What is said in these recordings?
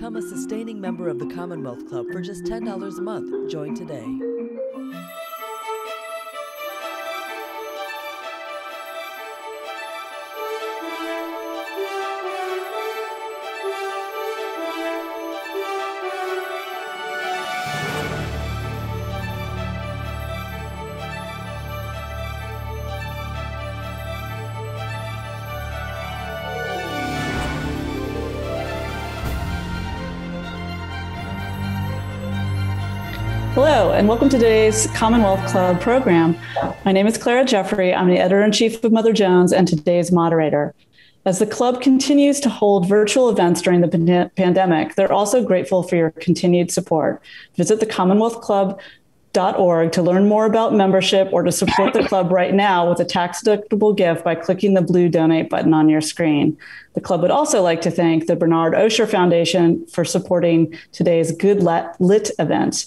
Become a sustaining member of the Commonwealth Club for just $10 a month. Join today. Hello, and welcome to today's Commonwealth Club program. My name is Clara Jeffrey. I'm the editor-in-chief of Mother Jones and today's moderator. As the club continues to hold virtual events during the pandemic, they're also grateful for your continued support. Visit thecommonwealthclub.org to learn more about membership or to support the club right now with a tax-deductible gift by clicking the blue donate button on your screen. The club would also like to thank the Bernard Osher Foundation for supporting today's Good Lit event.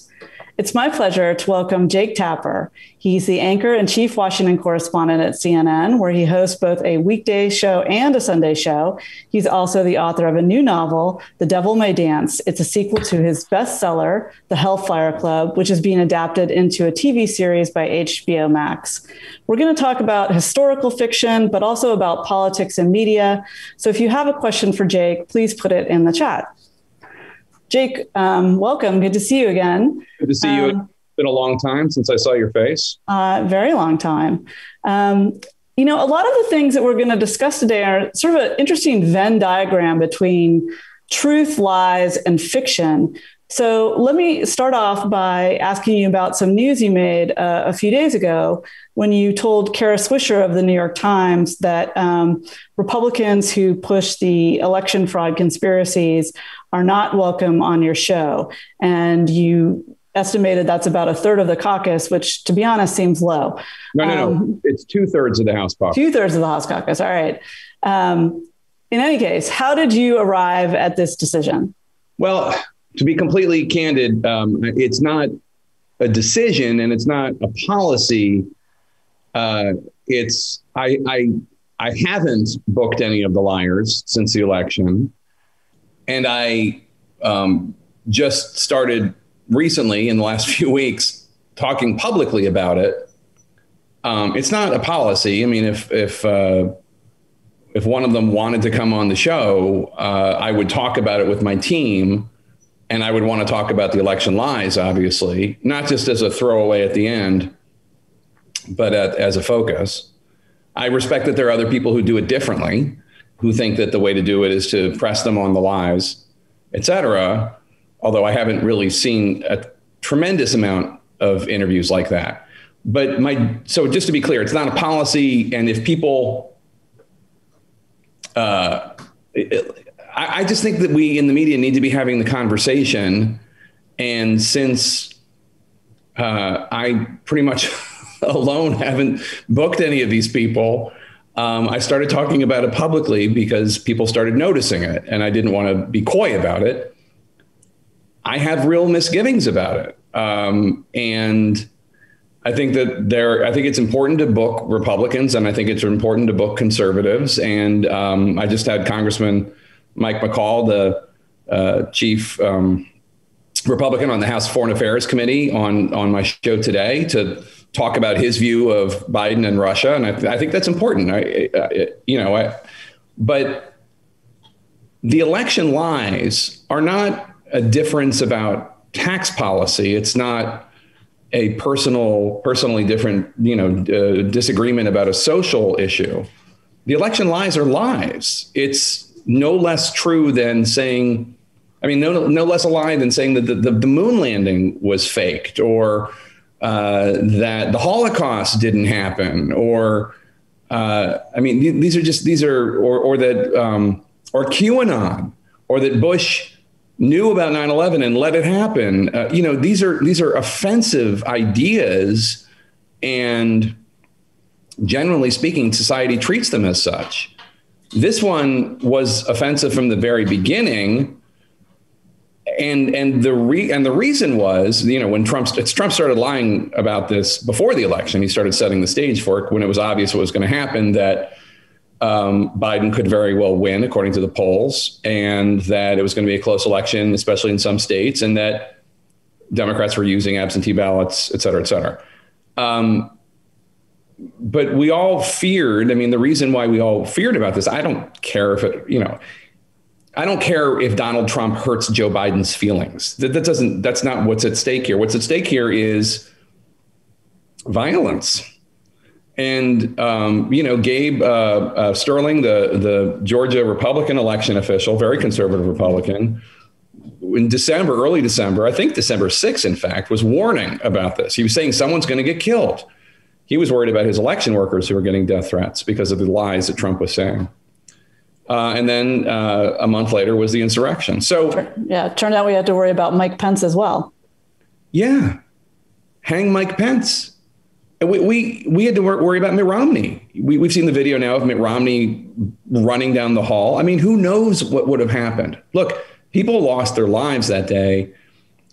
It's my pleasure to welcome Jake Tapper. He's the anchor and chief Washington correspondent at CNN, where he hosts both a weekday show and a Sunday show. He's also the author of a new novel, The Devil May Dance. It's a sequel to his bestseller, The Hellfire Club, which is being adapted into a TV series by HBO Max. We're going to talk about historical fiction, but also about politics and media. So if you have a question for Jake, please put it in the chat. Jake, welcome. Good to see you again. Good to see you. It's been a long time since I saw your face. Very long time. You know, a lot of the things that we're going to discuss today are sort of an interesting Venn diagram between truth, lies, and fiction. So let me start off by asking you about some news you made a few days ago when you told Kara Swisher of the New York Times that Republicans who push the election fraud conspiracies are not welcome on your show. And you estimated that's about a third of the caucus, which, to be honest, seems low. No. It's 2/3 of the House caucus. 2/3 of the House caucus. All right. In any case, how did you arrive at this decision? Well, to be completely candid, it's not a decision and it's not a policy. I haven't booked any of the liars since the election. And I just started recently in the last few weeks talking publicly about it. It's not a policy. I mean, if one of them wanted to come on the show, I would talk about it with my team, and I would want to talk about the election lies, obviously, not just as a throwaway at the end, but as a focus. I respect that there are other people who do it differently, who think that the way to do it is to press them on the lies, et cetera, although I haven't really seen a tremendous amount of interviews like that. But so just to be clear, it's not a policy. And if people, I just think that we in the media need to be having the conversation. And since I pretty much alone haven't booked any of these people, I started talking about it publicly because people started noticing it, and I didn't want to be coy about it. I have real misgivings about it. And I think that I think it's important to book Republicans, and I think it's important to book conservatives. And I just had Congressman Mike McCall, the chief Republican on the House Foreign Affairs Committee, on my show today to talk about his view of Biden and Russia. And I think that's important. But the election lies are not a difference about tax policy. It's not a personally different, disagreement about a social issue. The election lies are lies. It's no less true than saying, no less a lie than saying that the moon landing was faked, or that the Holocaust didn't happen, or or QAnon, or that Bush knew about 9/11 and let it happen. These are offensive ideas, and generally speaking, society treats them as such. This one was offensive from the very beginning. And the reason was, when Trump started lying about this before the election, he started setting the stage for it when it was obvious what was going to happen, that Biden could very well win, according to the polls, and that it was going to be a close election, especially in some states, and that Democrats were using absentee ballots, et cetera, et cetera. But we all feared, I mean, the reason why we all feared about this, I don't care if it, you know, I don't care if Donald Trump hurts Joe Biden's feelings. That's not what's at stake here. What's at stake here is violence. And, you know, Gabe Sterling, the Georgia Republican election official, very conservative Republican, in December, early December, I think December 6th, in fact, was warning about this. He was saying someone's going to get killed. He was worried about his election workers who were getting death threats because of the lies that Trump was saying. And then a month later was the insurrection. So, yeah, it turned out we had to worry about Mike Pence as well. Yeah. Hang Mike Pence. We had to worry about Mitt Romney. We've seen the video now of Mitt Romney running down the hall. I mean, who knows what would have happened? Look, people lost their lives that day.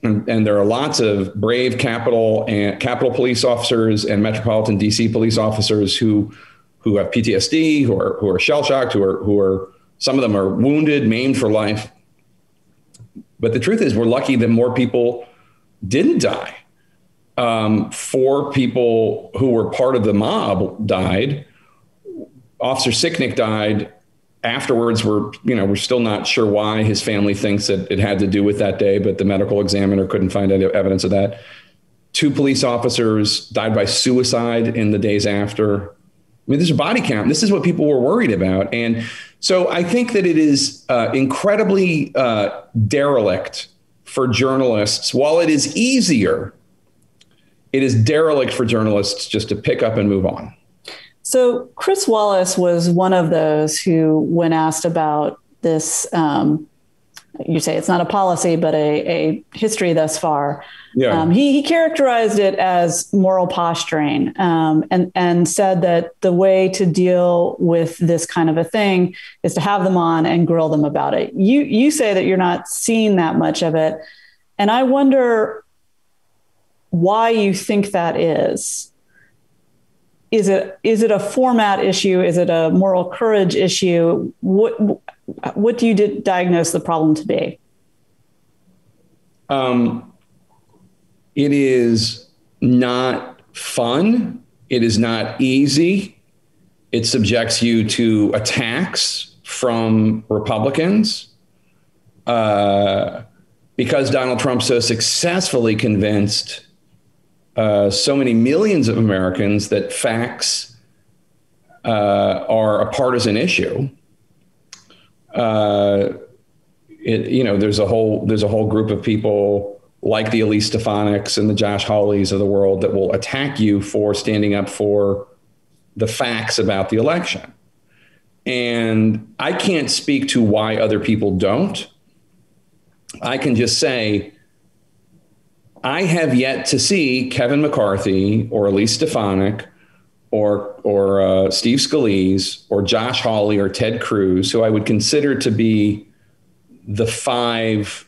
And there are lots of brave Capitol police officers and metropolitan D.C. police officers who have PTSD, who are shell shocked, who are some of them are wounded, maimed for life. But the truth is, we're lucky that more people didn't die. 4 people who were part of the mob died. Officer Sicknick died. Afterwards, we're still not sure why. His family thinks that it had to do with that day, but the medical examiner couldn't find any evidence of that. 2 police officers died by suicide in the days after. I mean, there's a body count. This is what people were worried about. And so I think that it is incredibly derelict for journalists. While it is easier, it is derelict for journalists just to pick up and move on. So Chris Wallace was one of those who, when asked about this, you say it's not a policy, but a history thus far. Yeah. He characterized it as moral posturing, and said that the way to deal with this kind of a thing is to have them on and grill them about it. You say that you're not seeing that much of it. And I wonder why you think that is. Is it a format issue? Is it a moral courage issue? What do you diagnose the problem to be? It is not fun. It is not easy. It subjects you to attacks from Republicans. Because Donald Trump so successfully convinced so many millions of Americans that facts are a partisan issue. There's a whole group of people like the Elise Stefaniks and the Josh Hawleys of the world that will attack you for standing up for the facts about the election. And I can't speak to why other people don't. I can just say, I have yet to see Kevin McCarthy or Elise Stefanik or Steve Scalise or Josh Hawley or Ted Cruz, who I would consider to be the five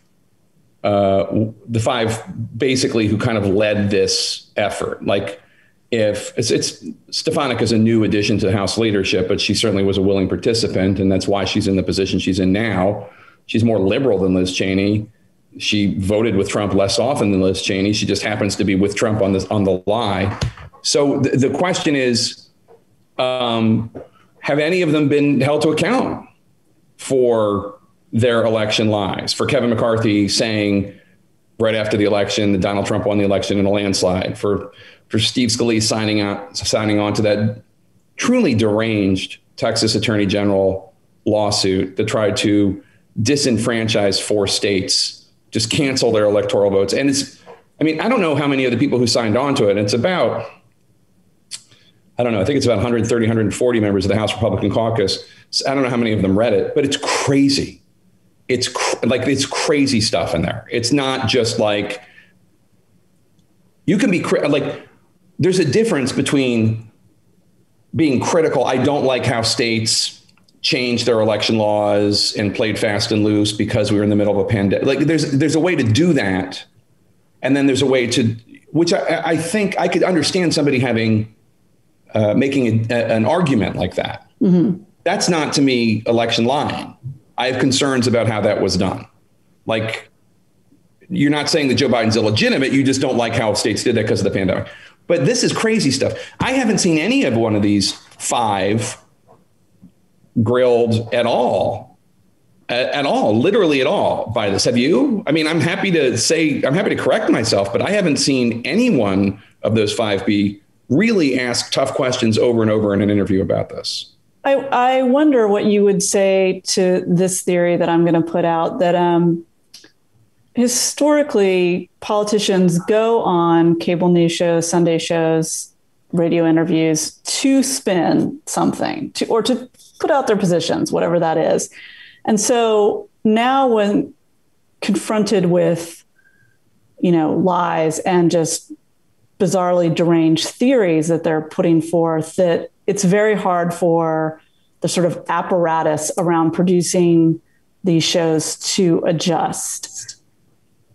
basically who kind of led this effort. Like, if it's Stefanik is a new addition to the House leadership, but she certainly was a willing participant, and that's why she's in the position she's in now. She's more liberal than Liz Cheney. She voted with Trump less often than Liz Cheney. She just happens to be with Trump on the lie. So the question is, have any of them been held to account for their election lies? For Kevin McCarthy saying right after the election that Donald Trump won the election in a landslide, for Steve Scalise signing on to that truly deranged Texas Attorney General lawsuit that tried to disenfranchise 4 states, just cancel their electoral votes. And it's, I mean, I don't know how many of the people who signed on to it. It's about, I don't know, I think it's about 130, 140 members of the House Republican caucus. So I don't know how many of them read it, but it's crazy. It's it's crazy stuff in there. It's not just like, you can be like, there's a difference between being critical. I don't like how states changed their election laws and played fast and loose because we were in the middle of a pandemic. Like, there's a way to do that, and then there's a way to, which I think I could understand somebody having making an argument like that. Mm-hmm. That's not, to me, election lying. I have concerns about how that was done. Like, you're not saying that Joe Biden's illegitimate. You just don't like how states did that because of the pandemic. But this is crazy stuff. I haven't seen any of one of these five grilled at all, literally at all by this. Have you? I mean, I'm happy to say, I'm happy to correct myself, but I haven't seen any one of those five be really asked tough questions over and over in an interview about this. I wonder what you would say to this theory that I'm going to put out, that historically politicians go on cable news shows, Sunday shows, radio interviews to spin something or to put out their positions, whatever that is. And so now when confronted with, you know, lies and just bizarrely deranged theories that they're putting forth, that it's very hard for the sort of apparatus around producing these shows to adjust.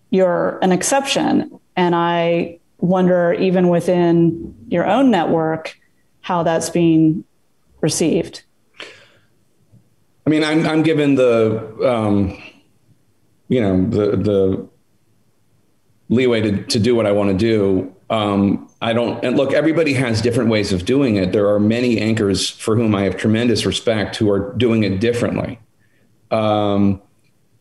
You're an exception. And I wonder, even within your own network, how that's being received. I mean, I'm given the, the leeway to do what I want to do. I don't, and look, everybody has different ways of doing it. There are many anchors for whom I have tremendous respect who are doing it differently. And,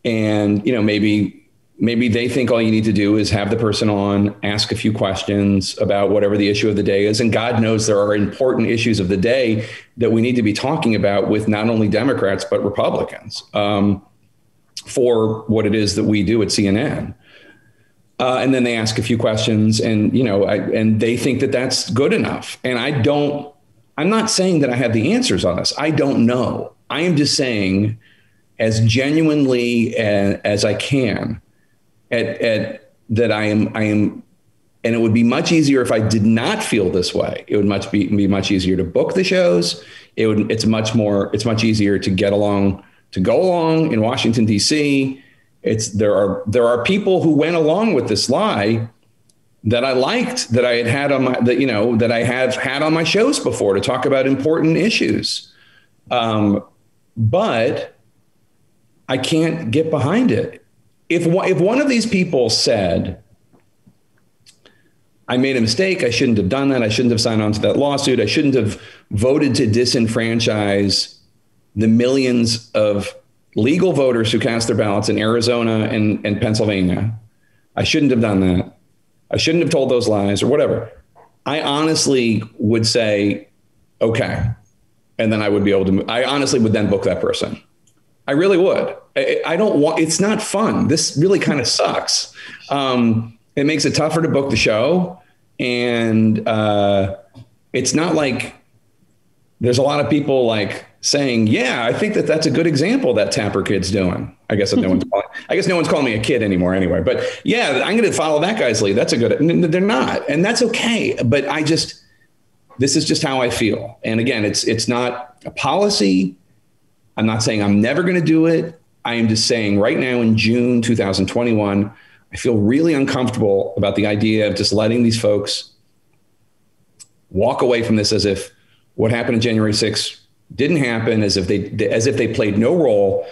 you know, maybe they think all you need to do is have the person on, ask a few questions about whatever the issue of the day is. And God knows there are important issues of the day that we need to be talking about with not only Democrats, but Republicans, for what it is that we do at CNN. And then they ask a few questions and, you know, and they think that that's good enough. And I'm not saying that I have the answers on this. I don't know. I am just saying, as genuinely as I can, that I am. And it would be much easier if I did not feel this way. It would be much easier to book the shows. It's much easier to go along in Washington, D.C. There are people who went along with this lie that I liked, that I had on my, that, you know, that I have had on my shows before to talk about important issues. But I can't get behind it. If one of these people said, I made a mistake, I shouldn't have done that, I shouldn't have signed on to that lawsuit, I shouldn't have voted to disenfranchise the millions of legal voters who cast their ballots in Arizona and Pennsylvania. I shouldn't have done that. I shouldn't have told those lies or whatever. I honestly would say, okay. And then I would be able to, I honestly would then book that person. I really would. I don't want, it's not fun. This really kind of sucks. It makes it tougher to book the show. And it's not like there's a lot of people like, saying, yeah, I think that that's a good example that Tapper kid's doing. I guess that no one's calling me a kid anymore anyway. But yeah, I'm going to follow that guy's lead. That's a good, they're not. And that's okay. But this is just how I feel. And again, it's not a policy. I'm not saying I'm never going to do it. I am just saying right now in June 2021, I feel really uncomfortable about the idea of just letting these folks walk away from this as if what happened on January 6th didn't happen, as if they played no role.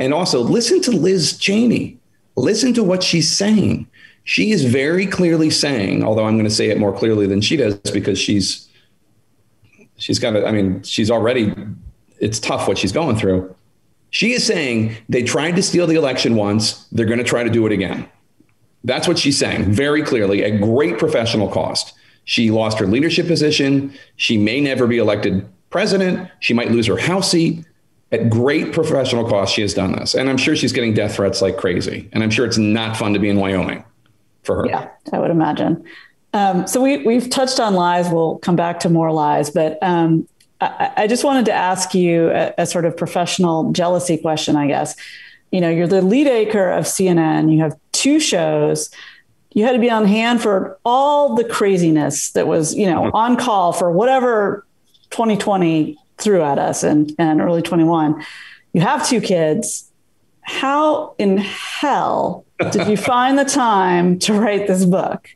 And also listen to Liz Cheney. Listen to what she's saying. She is very clearly saying, although I'm going to say it more clearly than she does because she's got to, I mean, she's already, it's tough what she's going through. She is saying they tried to steal the election once. They're going to try to do it again. That's what she's saying very clearly at great professional cost. She lost her leadership position. She may never be elected president. She might lose her House seat. At great professional cost, she has done this. And I'm sure she's getting death threats like crazy. And I'm sure it's not fun to be in Wyoming for her. Yeah, I would imagine. So we've touched on lies. We'll come back to more lies. But I just wanted to ask you a sort of professional jealousy question, I guess. You know, you're the lead anchor of CNN. You have two shows. You had to be on hand for all the craziness that was, you know, on call for whatever 2020 threw at us and early 21. You have two kids. How in hell did you find the time to write this book?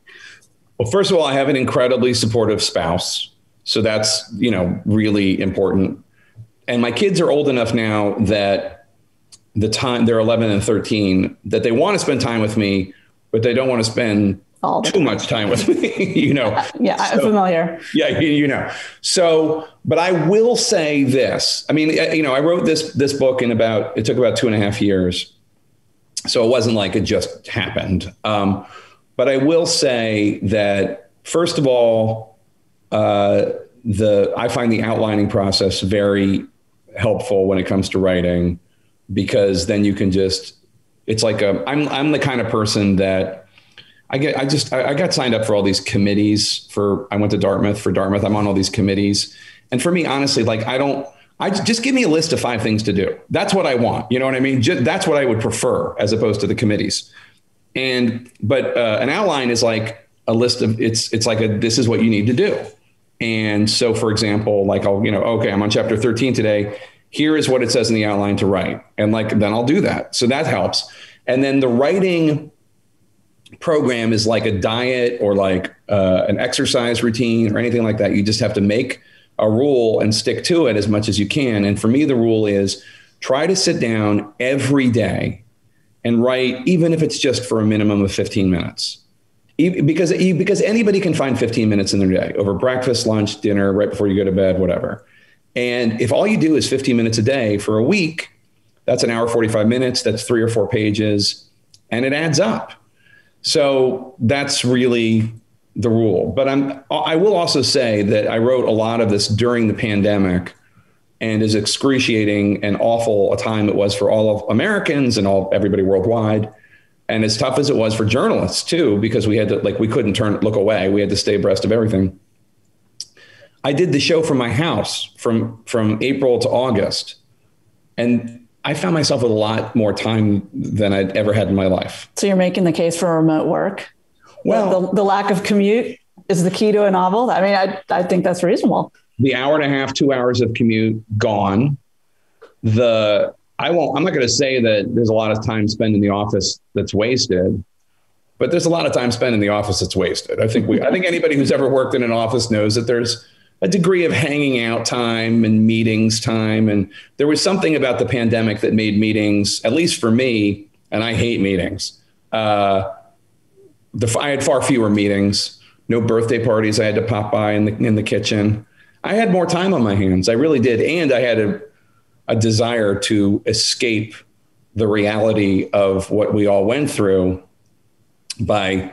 Well, first of all, I have an incredibly supportive spouse. So that's, you know, really important. And my kids are old enough now that the time they're 11 and 13 that they want to spend time with me, but they don't want to spend too much time with me, you know? I'm familiar. Yeah. You know, so, but I will say this, I mean, you know, I wrote this book it took about 2.5 years. So it wasn't like it just happened. But I will say that, first of all, I find the outlining process very helpful when it comes to writing, because then you can just, it's like I'm the kind of person that I got signed up for all these committees I went to Dartmouth. I'm on all these committees. And for me, honestly, like just give me a list of 5 things to do. That's what I want. You know what I mean? That's what I would prefer as opposed to the committees. But an outline is like a list of this is what you need to do. And so, for example, like I'm on chapter 13 today. Here is what it says in the outline to write. And then I'll do that. So that helps. And then the writing program is like a diet or an exercise routine or anything like that. You just have to make a rule and stick to it as much as you can. And for me, the rule is try to sit down every day and write, even if it's just for a minimum of 15 minutes. Because anybody can find 15 minutes in their day over breakfast, lunch, dinner, right before you go to bed, whatever. And if all you do is 15 minutes a day for a week, that's an hour, 45 minutes. That's 3 or 4 pages, and it adds up. So that's really the rule. But I will also say that I wrote a lot of this during the pandemic, and as excruciating and awful a time it was for all of Americans and everybody worldwide. And as tough as it was for journalists too, because we had to, we couldn't look away. We had to stay abreast of everything. I did the show from my house from April to August. And I found myself with a lot more time than I'd ever had in my life. So you're making the case for remote work. Well, the lack of commute is the key to a novel. I mean, I think that's reasonable. The hour and a half, 2 hours of commute gone. I'm not going to say that there's a lot of time spent in the office that's wasted, but there's a lot of time spent in the office that's wasted. I think anybody who's ever worked in an office knows that there's a degree of hanging out time and meetings time. And there was something about the pandemic that made meetings, at least for me, and I hate meetings. I had far fewer meetings, no birthday parties. I had to pop by in the kitchen. I had more time on my hands. I really did. And I had a desire to escape the reality of what we all went through by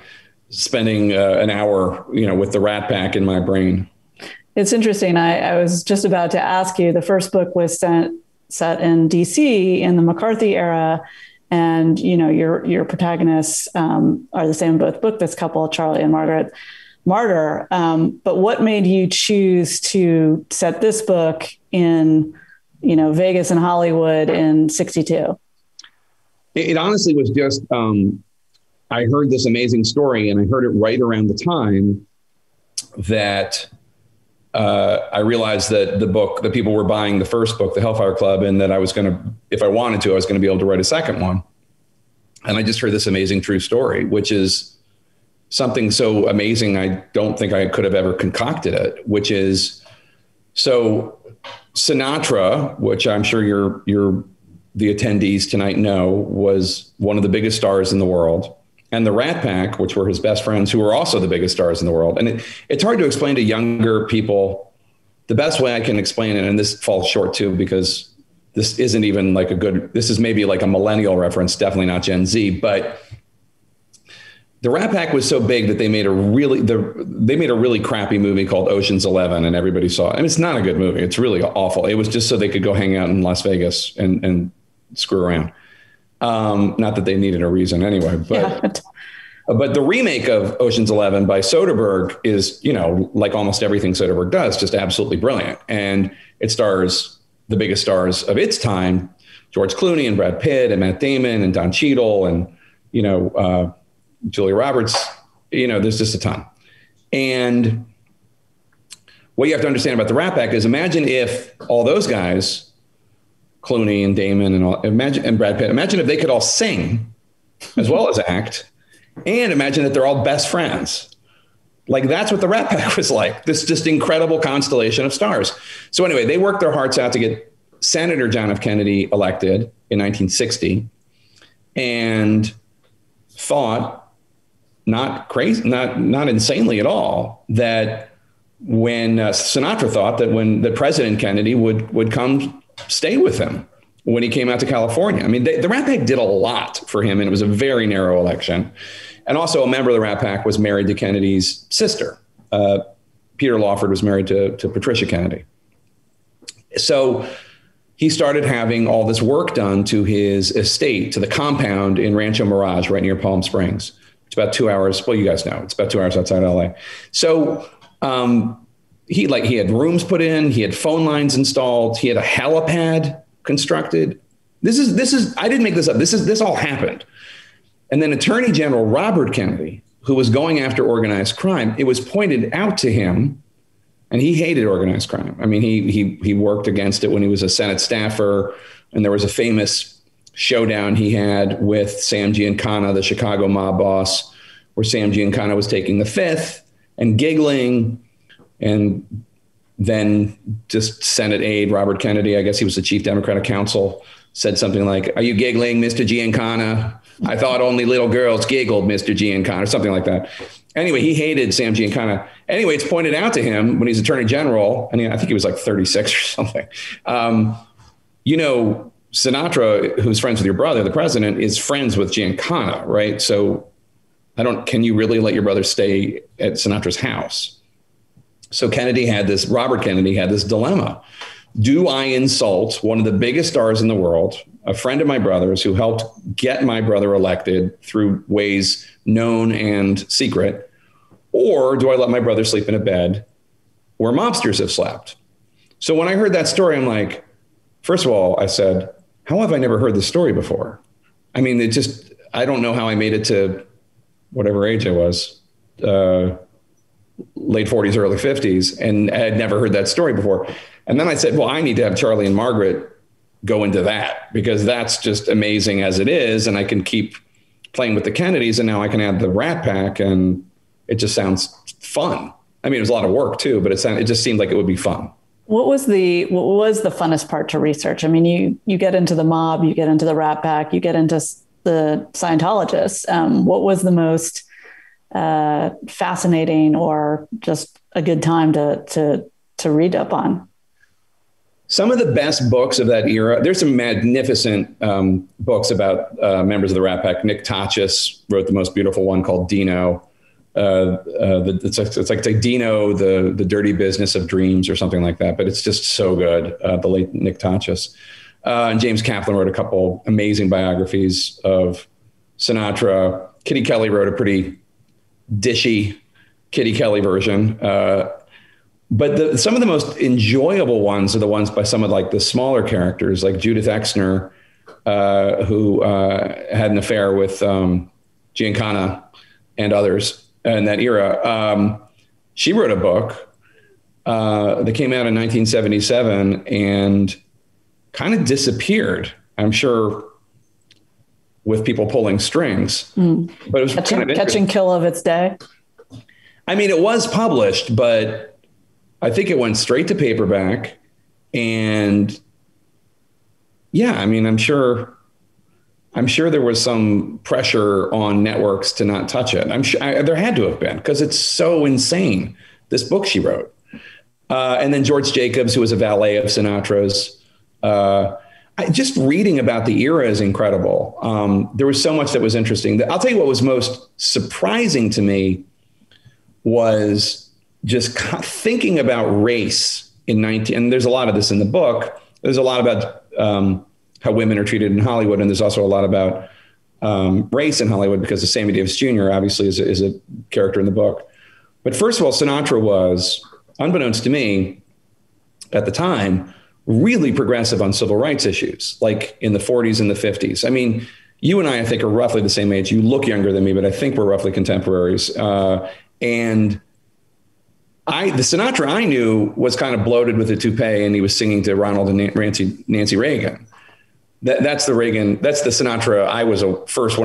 spending an hour, with the Rat Pack in my brain. It's interesting. I was just about to ask you, the first book was set in DC in the McCarthy era. And, your protagonists are the same in both book, this couple, Charlie and Margaret Martyr. But what made you choose to set this book in Vegas and Hollywood in 1962. It honestly was just, I heard this amazing story, and I heard it right around the time that I realized that the book, the people were buying the first book, The Hellfire Club, and that I was going to, if I wanted to, I was going to be able to write a second one. And I just heard this amazing true story, which is something so amazing. I don't think I could have ever concocted it, which is so Sinatra, which I'm sure the attendees tonight know, was one of the biggest stars in the world. And the Rat Pack, which were his best friends, who were also the biggest stars in the world. And it's hard to explain to younger people. The best way I can explain it, and this falls short too, because this isn't even this is maybe like a millennial reference, definitely not Gen Z, but the Rat Pack was so big that they made a really crappy movie called Ocean's 11, and everybody saw it. I mean, it's not a good movie. It's really awful. It was just so they could go hang out in Las Vegas and screw around. Not that they needed a reason anyway, but yeah. But the remake of Ocean's 11 by Soderbergh is, like almost everything Soderbergh does, just absolutely brilliant. And it stars the biggest stars of its time, George Clooney and Brad Pitt and Matt Damon and Don Cheadle and, Julia Roberts, there's just a ton. And what you have to understand about the Rat Pack is, imagine if all those guys, Clooney and Damon and Brad Pitt, imagine if they could all sing as well as act, and imagine that they're all best friends. That's what the Rat Pack was like, this just incredible constellation of stars. So anyway, they worked their hearts out to get Senator John F. Kennedy elected in 1960 and thought, not crazy, not insanely at all, that when Sinatra thought that when President Kennedy would come stay with him when he came out to California. I mean, the Rat Pack did a lot for him, and it was a very narrow election. And also a member of the Rat Pack was married to Kennedy's sister. Peter Lawford was married to Patricia Kennedy. So he started having all this work done to his estate, to the compound in Rancho Mirage right near Palm Springs. It's about 2 hours. Well, you guys know it's about 2 hours outside LA. So he had rooms put in, he had phone lines installed, he had a helipad constructed. This is I didn't make this up. This all happened. And then Attorney General Robert Kennedy, who was going after organized crime, it was pointed out to him, and he hated organized crime. I mean, he worked against it when he was a Senate staffer, and there was a famous showdown he had with Sam Giancana, the Chicago mob boss, where Sam Giancana was taking the fifth and giggling, and then just Senate aide Robert Kennedy, I guess he was the chief Democratic counsel, said something like, "Are you giggling, Mr. Giancana? I thought only little girls giggled, Mr. Giancana," or something like that. Anyway, he hated Sam Giancana. Anyway, it's pointed out to him when he's attorney general, and I think he was like 36 or something. Sinatra, who's friends with your brother, the president, is friends with Giancana, right? So can you really let your brother stay at Sinatra's house? So Robert Kennedy had this dilemma. Do I insult one of the biggest stars in the world, a friend of my brother's who helped get my brother elected through ways known and secret, or do I let my brother sleep in a bed where mobsters have slept? So when I heard that story, I'm like, first of all, I said, how have I never heard this story before? I mean, I don't know how I made it to whatever age I was, late 40s, early 50s, and I had never heard that story before. And then I said, well, I need to have Charlie and Margaret go into that, because that's just amazing as it is. And I can keep playing with the Kennedys, and now I can add the Rat Pack, and it just sounds fun. I mean, it was a lot of work too, but it just seemed like it would be fun. What was the funnest part to research? I mean, you get into the mob, you get into the Rat Pack, you get into the Scientologists. What was the most fascinating or just a good time to read up on? Some of the best books of that era, there's some magnificent books about members of the Rat Pack. Nick Tosches wrote the most beautiful one called Dino. It's like Dino, the Dirty Business of Dreams or something like that. But it's just so good, the late Nick Tosches. And James Kaplan wrote a couple amazing biographies of Sinatra. Kitty Kelly wrote a pretty dishy Kitty Kelly version. But some of the most enjoyable ones are the ones by some of like the smaller characters, like Judith Exner, who had an affair with Giancana and others in that era. She wrote a book that came out in 1977 and kind of disappeared, I'm sure, with people pulling strings. Mm. But it was kind of Catch and Kill of its day. I mean, it was published, but I think it went straight to paperback, and yeah, I mean, I'm sure there was some pressure on networks to not touch it. I'm sure there had to have been, because it's so insane, this book she wrote. And then George Jacobs, who was a valet of Sinatra's, just reading about the era is incredible. There was so much that was interesting. I'll tell you what was most surprising to me was just thinking about race in and there's a lot of this in the book. There's a lot about how women are treated in Hollywood. And there's also a lot about race in Hollywood, because of Sammy Davis Jr. obviously is a character in the book. But first of all, Sinatra was, unbeknownst to me at the time, really progressive on civil rights issues, like in the 40s and the 50s. I mean, you and I think, are roughly the same age. You look younger than me, but I think we're roughly contemporaries. The Sinatra I knew was kind of bloated with a toupee, and he was singing to Ronald and Nancy Reagan. That's the Sinatra I was first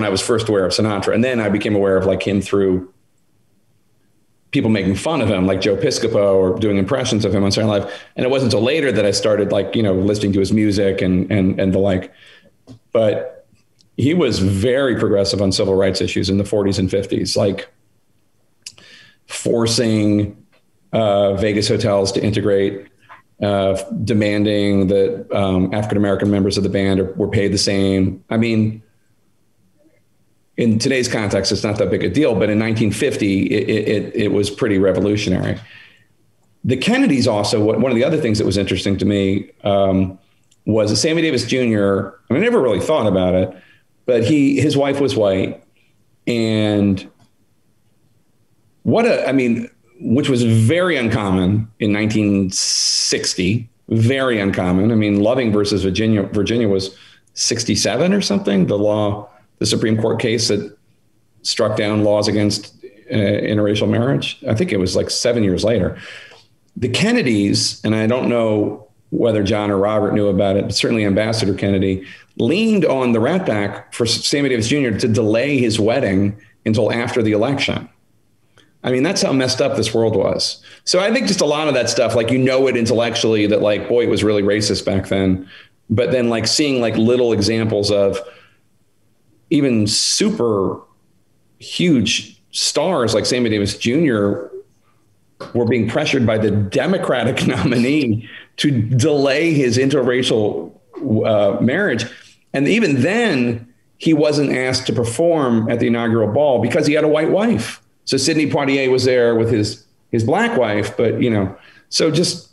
aware of Sinatra. And then I became aware of like him through people making fun of him, like Joe Piscopo, or doing impressions of him on Saturday Night Live. And it wasn't until later that I started, like, you know, listening to his music and the like. But he was very progressive on civil rights issues in the 40s and 50s, like forcing Vegas hotels to integrate, demanding that African-American members of the band were paid the same. I mean, in today's context, it's not that big a deal, but in 1950, it was pretty revolutionary. The Kennedys also, one of the other things that was interesting to me was that Sammy Davis Jr., I never really thought about it, but his wife was white. And which was very uncommon in 1960, very uncommon. I mean, Loving versus Virginia was 67 or something, the law. The Supreme Court case that struck down laws against interracial marriage. I think it was like 7 years later. The Kennedys, and I don't know whether John or Robert knew about it, but certainly Ambassador Kennedy leaned on the Rat Pack for Sammy Davis Jr. to delay his wedding until after the election. I mean, that's how messed up this world was. So I think just a lot of that stuff, like, you know it intellectually that, like, boy, it was really racist back then. But then, like, seeing, like, little examples of even super huge stars like Sammy Davis Jr. were being pressured by the Democratic nominee to delay his interracial marriage. And even then, he wasn't asked to perform at the inaugural ball because he had a white wife. So Sidney Poitier was there with his black wife, but, you know, so just,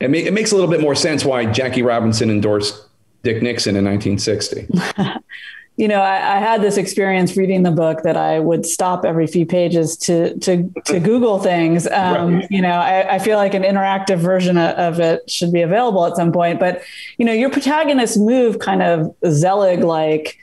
it makes a little bit more sense why Jackie Robinson endorsed Dick Nixon in 1960. You know, I had this experience reading the book that I would stop every few pages to Google things. Right. You know, I feel like an interactive version of it should be available at some point. But, you know, your protagonists move kind of Zelig-like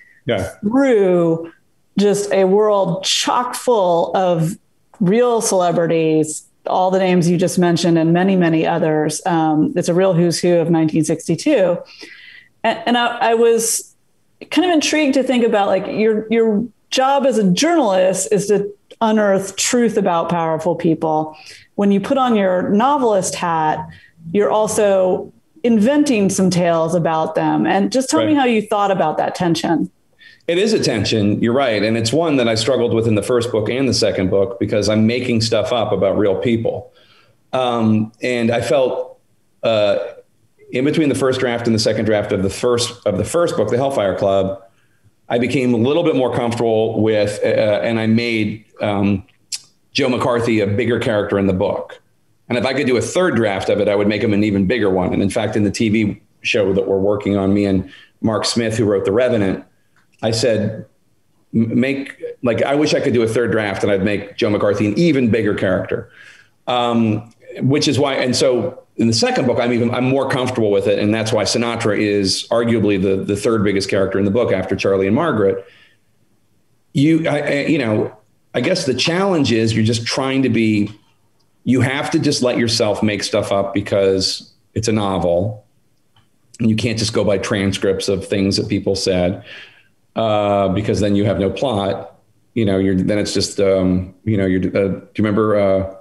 through just a world chock full of real celebrities, all the names you just mentioned and many, many others. It's a real who's who of 1962. And I was kind of intrigued to think about, like, your job as a journalist is to unearth truth about powerful people. When you put on your novelist hat, you're also inventing some tales about them. And just tell me how you thought about that tension. It is a tension. You're right. And it's one that I struggled with in the first book and the second book because I'm making stuff up about real people. And I felt, in between the first draft and the second draft of the first book, The Hellfire Club, I became a little bit more comfortable with, and I made Joe McCarthy a bigger character in the book. And if I could do a third draft of it, I would make him an even bigger one. And in fact, in the TV show that we're working on, me and Mark Smith, who wrote The Revenant, I said, I wish I could do a third draft and I'd make Joe McCarthy an even bigger character, which is why, and so, in the second book, I'm more comfortable with it. And that's why Sinatra is arguably the third biggest character in the book after Charlie and Margaret. I guess the challenge is you're just trying to be, you have to just let yourself make stuff up because it's a novel. And you can't just go by transcripts of things that people said because then you have no plot. You know, do you remember,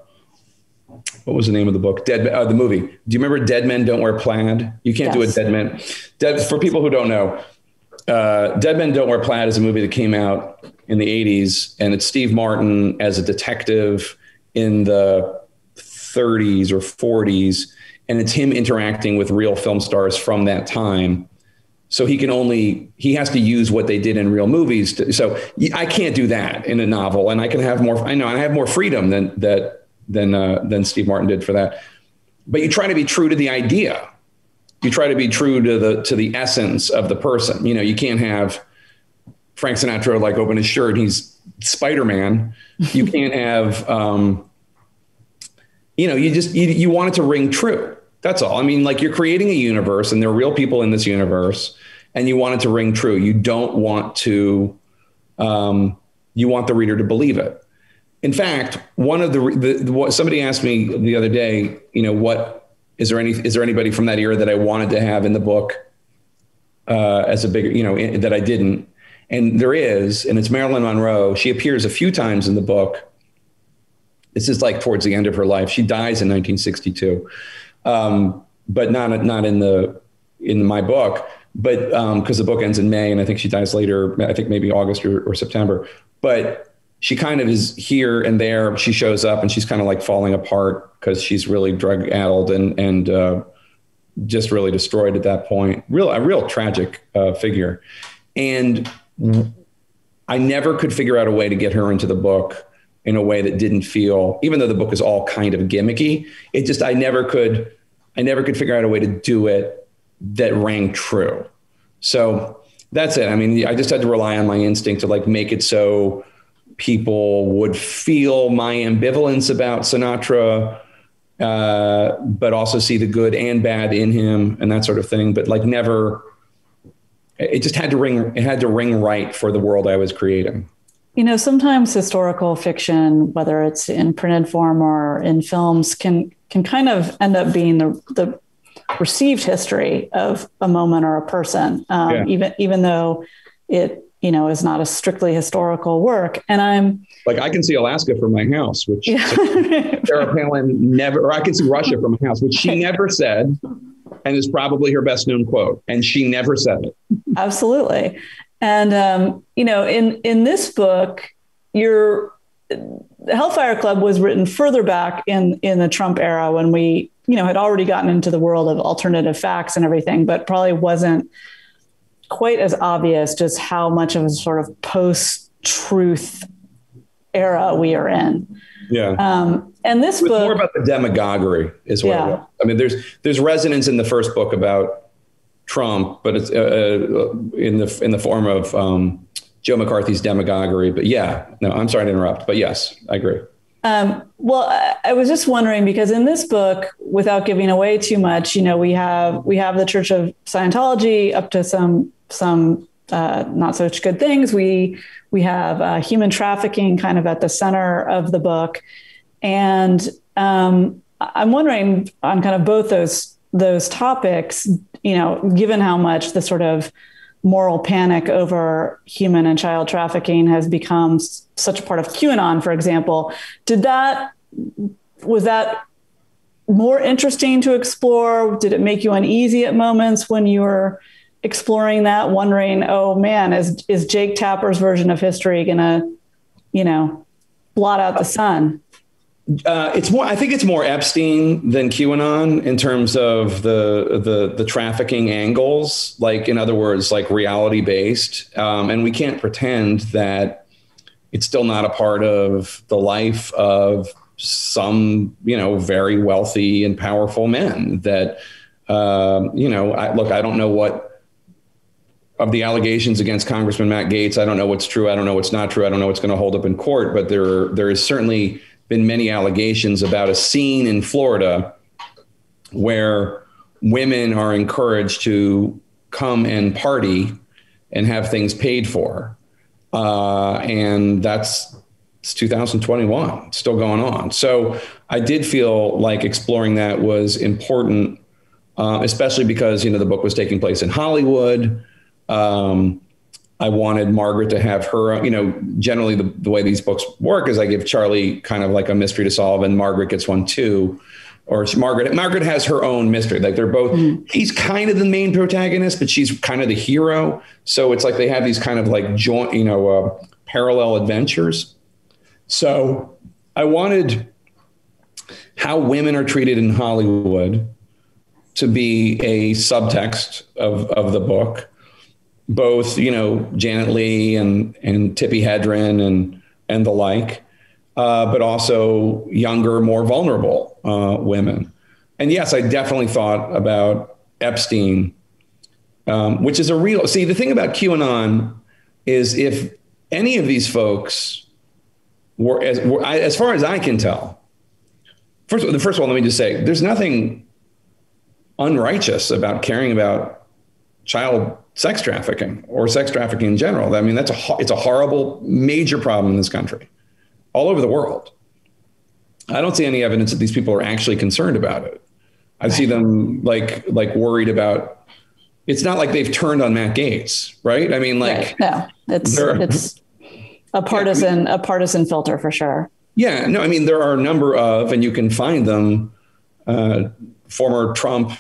what was the name of the book? The movie. Do you remember Dead Men Don't Wear Plaid? You can't do a Dead Men. For people who don't know, Dead Men Don't Wear Plaid is a movie that came out in the 80s, and it's Steve Martin as a detective in the 30s or 40s, and it's him interacting with real film stars from that time. So he has to use what they did in real movies. So I can't do that in a novel, and I have more freedom than Steve Martin did for that. But you try to be true to the idea. You try to be true to the essence of the person. You know, you can't have Frank Sinatra, like, open his shirt and he's Spider-Man. You can't have, you want it to ring true. That's all. I mean, like, you're creating a universe and there are real people in this universe and you want it to ring true. You don't want to, you want the reader to believe it. In fact, one of somebody asked me the other day, you know, is there anybody from that era that I wanted to have in the book as a bigger, you know, that I didn't? And there is, and it's Marilyn Monroe. She appears a few times in the book. This is like towards the end of her life. She dies in 1962, but not in my book, but because the book ends in May, and I think she dies later. I think maybe August or September. But she kind of is here and there. She shows up, and she's kind of like falling apart because she's really drug addled and just really destroyed at that point. A real tragic figure, and I never could figure out a way to get her into the book in a way that didn't feel, even though the book is all kind of gimmicky, it just, I never could figure out a way to do it that rang true. So that's it. I mean, I just had to rely on my instinct to like make it so people would feel my ambivalence about Sinatra, but also see the good and bad in him and that sort of thing. But like never, it just had to ring. It had to ring right for the world I was creating. You know, sometimes historical fiction, whether it's in printed form or in films, can kind of end up being the received history of a moment or a person, yeah. even though it, you know, is not a strictly historical work. And I'm like, I can see Alaska from my house, which yeah. Sarah Palin never, or I can see Russia from my house, which she never said, and is probably her best known quote. And she never said it. Absolutely. And, you know, in this book, the Hellfire Club was written further back in the Trump era when we, you know, had already gotten into the world of alternative facts and everything, but probably wasn't quite as obvious just how much of a sort of post-truth era we are in. Yeah. And this book, more about the demagoguery is what yeah. it was. I mean, there's resonance in the first book about Trump, but it's in the form of Joe McCarthy's demagoguery. But yeah, no, I'm sorry to interrupt. But yes, I agree. Well, I was just wondering, because in this book, without giving away too much, you know, we have the Church of Scientology up to some not such good things. We have human trafficking kind of at the center of the book. And I'm wondering on kind of both those topics, you know, given how much the sort of moral panic over human and child trafficking has become such a part of QAnon, for example, was that more interesting to explore? Did it make you uneasy at moments when you were exploring that, wondering, oh man, is Jake Tapper's version of history gonna, you know, blot out the sun? I think it's more Epstein than QAnon in terms of the trafficking angles, like, in other words, like reality based. And we can't pretend that it's still not a part of the life of some, you know, very wealthy and powerful men that, you know, I don't know what of the allegations against Congressman Matt Gaetz. I don't know what's true. I don't know what's not true. I don't know what's going to hold up in court, but there is certainly been many allegations about a scene in Florida where women are encouraged to come and party and have things paid for. And it's 2021, it's still going on. So I did feel like exploring that was important, especially because, you know, the book was taking place in Hollywood. I wanted Margaret to have her, you know, generally the way these books work is I give Charlie kind of like a mystery to solve and Margaret gets one too, or Margaret has her own mystery. Like they're both, mm-hmm. He's kind of the main protagonist, but she's kind of the hero. So it's like they have these kind of like joint, you know, parallel adventures. So I wanted how women are treated in Hollywood to be a subtext of the book. Both, you know, Janet Leigh and Tippi Hedren and the like, but also younger, more vulnerable women. And yes, I definitely thought about Epstein, which is the thing about QAnon is if any of these folks were, as far as I can tell, first of all, let me just say, there's nothing unrighteous about caring about child sex trafficking or sex trafficking in general. I mean, it's a horrible, major problem in this country, all over the world. I don't see any evidence that these people are actually concerned about it. I see them like worried about, it's not like they've turned on Matt Gaetz, right? I mean, like, right. No, it's a partisan filter for sure. Yeah, no, I mean, there are a number of, and you can find them, former Trump,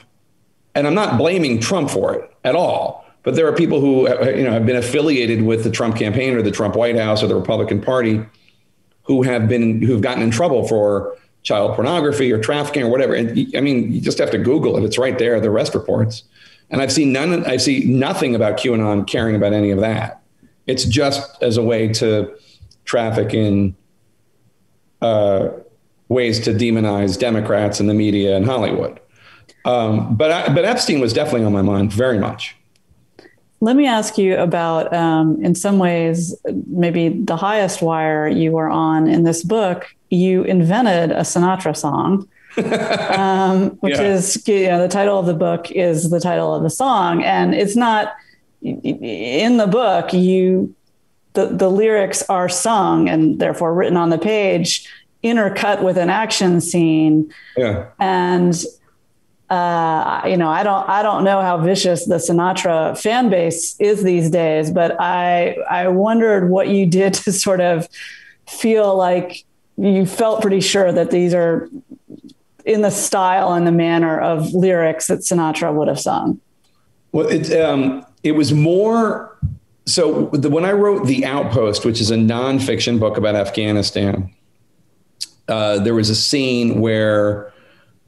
and I'm not blaming Trump for it at all, but there are people who, you know, have been affiliated with the Trump campaign or the Trump White House or the Republican Party who have been, who've gotten in trouble for child pornography or trafficking or whatever. And I mean, you just have to Google it. It's right there, the arrest reports. And I've seen none. I see nothing about QAnon caring about any of that. It's just as a way to traffic in ways to demonize Democrats and the media and Hollywood. But Epstein was definitely on my mind very much. Let me ask you about, in some ways, maybe the highest wire you were on in this book. You invented a Sinatra song, which is, you know, the title of the book is the title of the song. And it's not in the book. The lyrics are sung and therefore written on the page, intercut with an action scene. Yeah. And you know, I don't know how vicious the Sinatra fan base is these days, but I wondered what you did to sort of feel like you felt pretty sure that these are in the style and the manner of lyrics that Sinatra would have sung. Well, it was more so when I wrote The Outpost, which is a nonfiction book about Afghanistan, there was a scene where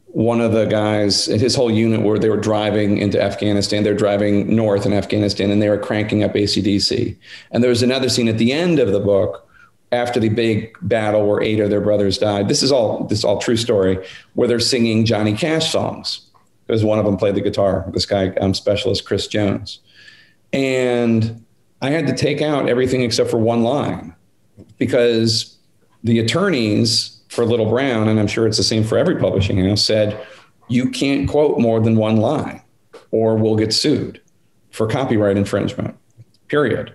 one of the guys, his whole unit, where they were driving into Afghanistan, they're driving north in Afghanistan, and they were cranking up AC/DC. And there was another scene at the end of the book after the big battle where 8 of their brothers died. This is all true story, where they're singing Johnny Cash songs, because one of them played the guitar, this guy, specialist Chris Jones. And I had to take out everything except for one line, because the attorneys for Little Brown, and I'm sure it's the same for every publishing house, said, you can't quote more than one line or we'll get sued for copyright infringement, period.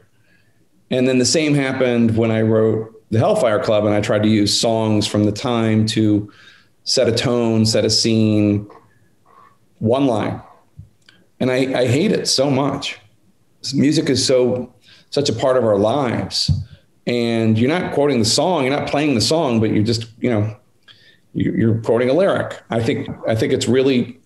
And then the same happened when I wrote The Hellfire Club, and I tried to use songs from the time to set a tone, set a scene, one line. And I hate it so much. Music is such a part of our lives. And you're not quoting the song, you're not playing the song, but you're just, you know, you're quoting a lyric. I think it's really.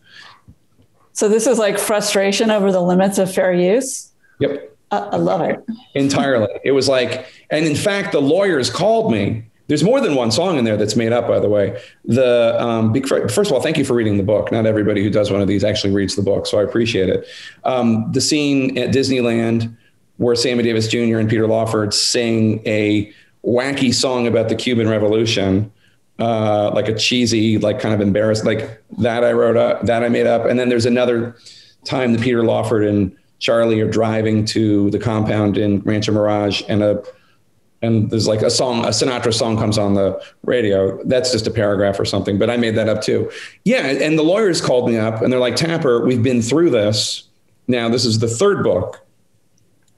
So this is like frustration over the limits of fair use? Yep. I love it. Entirely. It was like, and in fact, the lawyers called me. There's more than one song in there that's made up, by the way. First of all, thank you for reading the book. Not everybody who does one of these actually reads the book, so I appreciate it. The scene at Disneyland where Sammy Davis Jr. and Peter Lawford sing a wacky song about the Cuban Revolution, like a cheesy, like kind of embarrassed, like that I wrote up, that I made up. And then there's another time that Peter Lawford and Charlie are driving to the compound in Rancho Mirage, and there's like a song, a Sinatra song comes on the radio. That's just a paragraph or something, but I made that up too. Yeah, and the lawyers called me up and they're like, Tapper, we've been through this. Now this is the third book.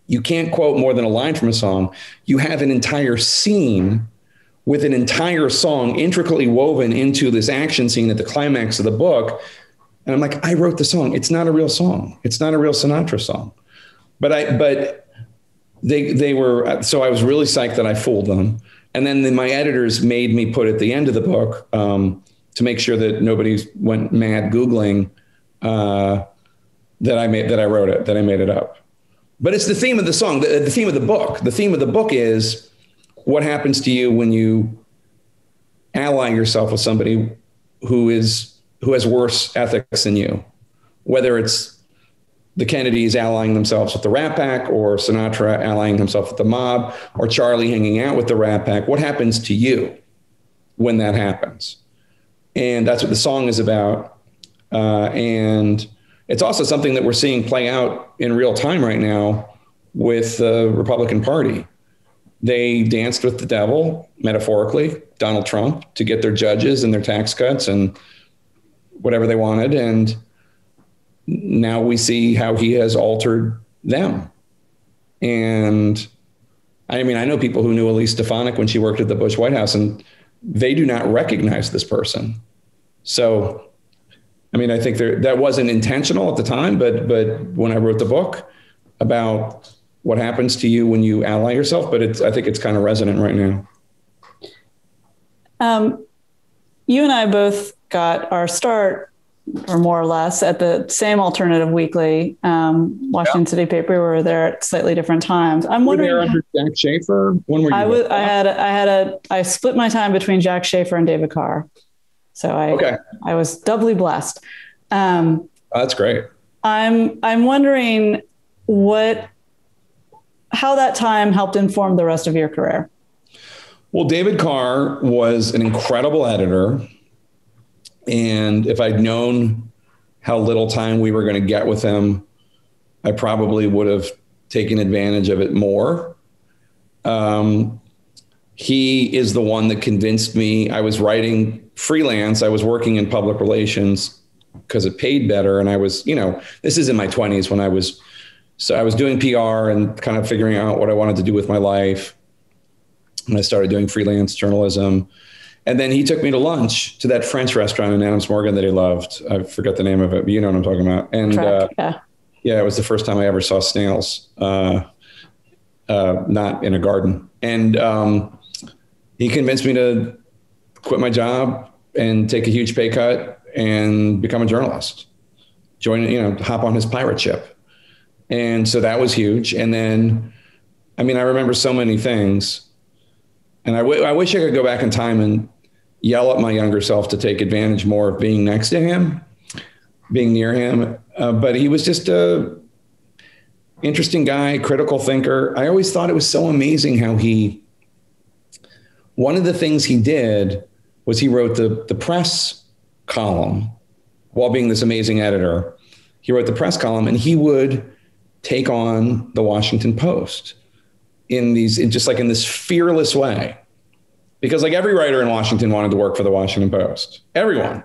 You can't quote more than a line from a song. You have an entire scene with an entire song intricately woven into this action scene at the climax of the book. And I'm like, I wrote the song. It's not a real song. It's not a real Sinatra song. But they were, so I was really psyched that I fooled them. And then my editors made me put at the end of the book, to make sure that nobody went mad Googling, that I wrote it, that I made it up. But it's the theme of the song, the theme of the book. The theme of the book is what happens to you when you ally yourself with somebody who has worse ethics than you, whether it's the Kennedys allying themselves with the Rat Pack, or Sinatra allying himself with the mob, or Charlie hanging out with the Rat Pack. What happens to you when that happens? And that's what the song is about. And it's also something that we're seeing play out in real time right now with the Republican Party. They danced with the devil, metaphorically, Donald Trump, to get their judges and their tax cuts and whatever they wanted. And now we see how he has altered them. And I mean, I know people who knew Elise Stefanik when she worked at the Bush White House, and they do not recognize this person. So I mean, I think that wasn't intentional at the time, but when I wrote the book about what happens to you when you ally yourself, but I think it's kind of resonant right now. You and I both got our start, or more or less, at the same alternative weekly Washington City paper. We were there at slightly different times. I'm wondering, were there under Jack Schaefer? When were you? I split my time between Jack Schaefer and David Carr, so I was doubly blessed. That's great. I'm wondering how that time helped inform the rest of your career. Well, David Carr was an incredible editor. And if I'd known how little time we were going to get with him, I probably would have taken advantage of it more. He is the one that convinced me. I was writing freelance. I was working in public relations because it paid better. And I was, this is in my 20s when I was doing PR and kind of figuring out what I wanted to do with my life. And I started doing freelance journalism. And then he took me to lunch to that French restaurant in Adams Morgan that he loved. I forget the name of it, but you know what I'm talking about. And it was the first time I ever saw snails, not in a garden. And he convinced me to quit my job and take a huge pay cut and become a journalist, hop on his pirate ship. And so that was huge. And then, I remember so many things. And I wish I could go back in time and yell at my younger self to take advantage more of being next to him, being near him. But he was just a interesting guy, critical thinker. I always thought it was so amazing how one of the things he did was he wrote the press column while being this amazing editor. He wrote the press column and he would take on the Washington Post in this fearless way, because every writer in Washington wanted to work for the Washington Post, everyone.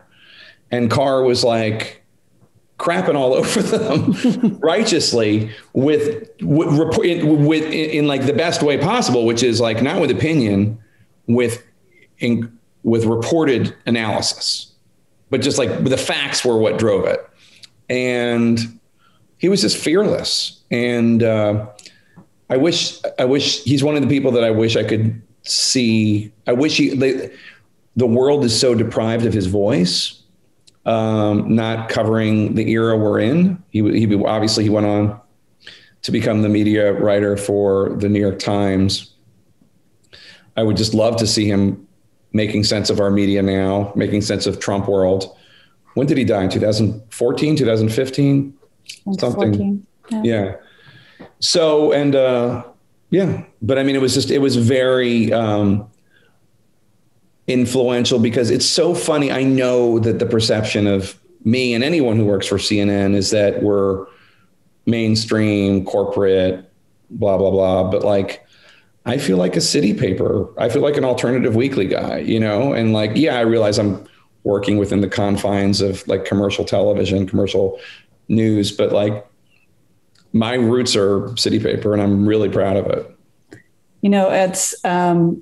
And Carr was crapping all over them righteously in the best way possible, which is not with opinion, with reported analysis, but just the facts were what drove it. And he was just fearless. And, I wish he's one of the people that I wish I could see. I wish the world is so deprived of his voice, not covering the era we're in. He went on to become the media writer for the New York Times. I would just love to see him making sense of our media now, making sense of Trump world. When did he die? In 2014, 2015, something. Yeah. So, it was very influential, because it's so funny. I know that the perception of me and anyone who works for CNN is that we're mainstream, corporate, blah, blah, blah. But I feel like a city paper. I feel like an alternative weekly guy, and I realize I'm working within the confines of commercial television, commercial news, but my roots are city paper, and I'm really proud of it. It's, I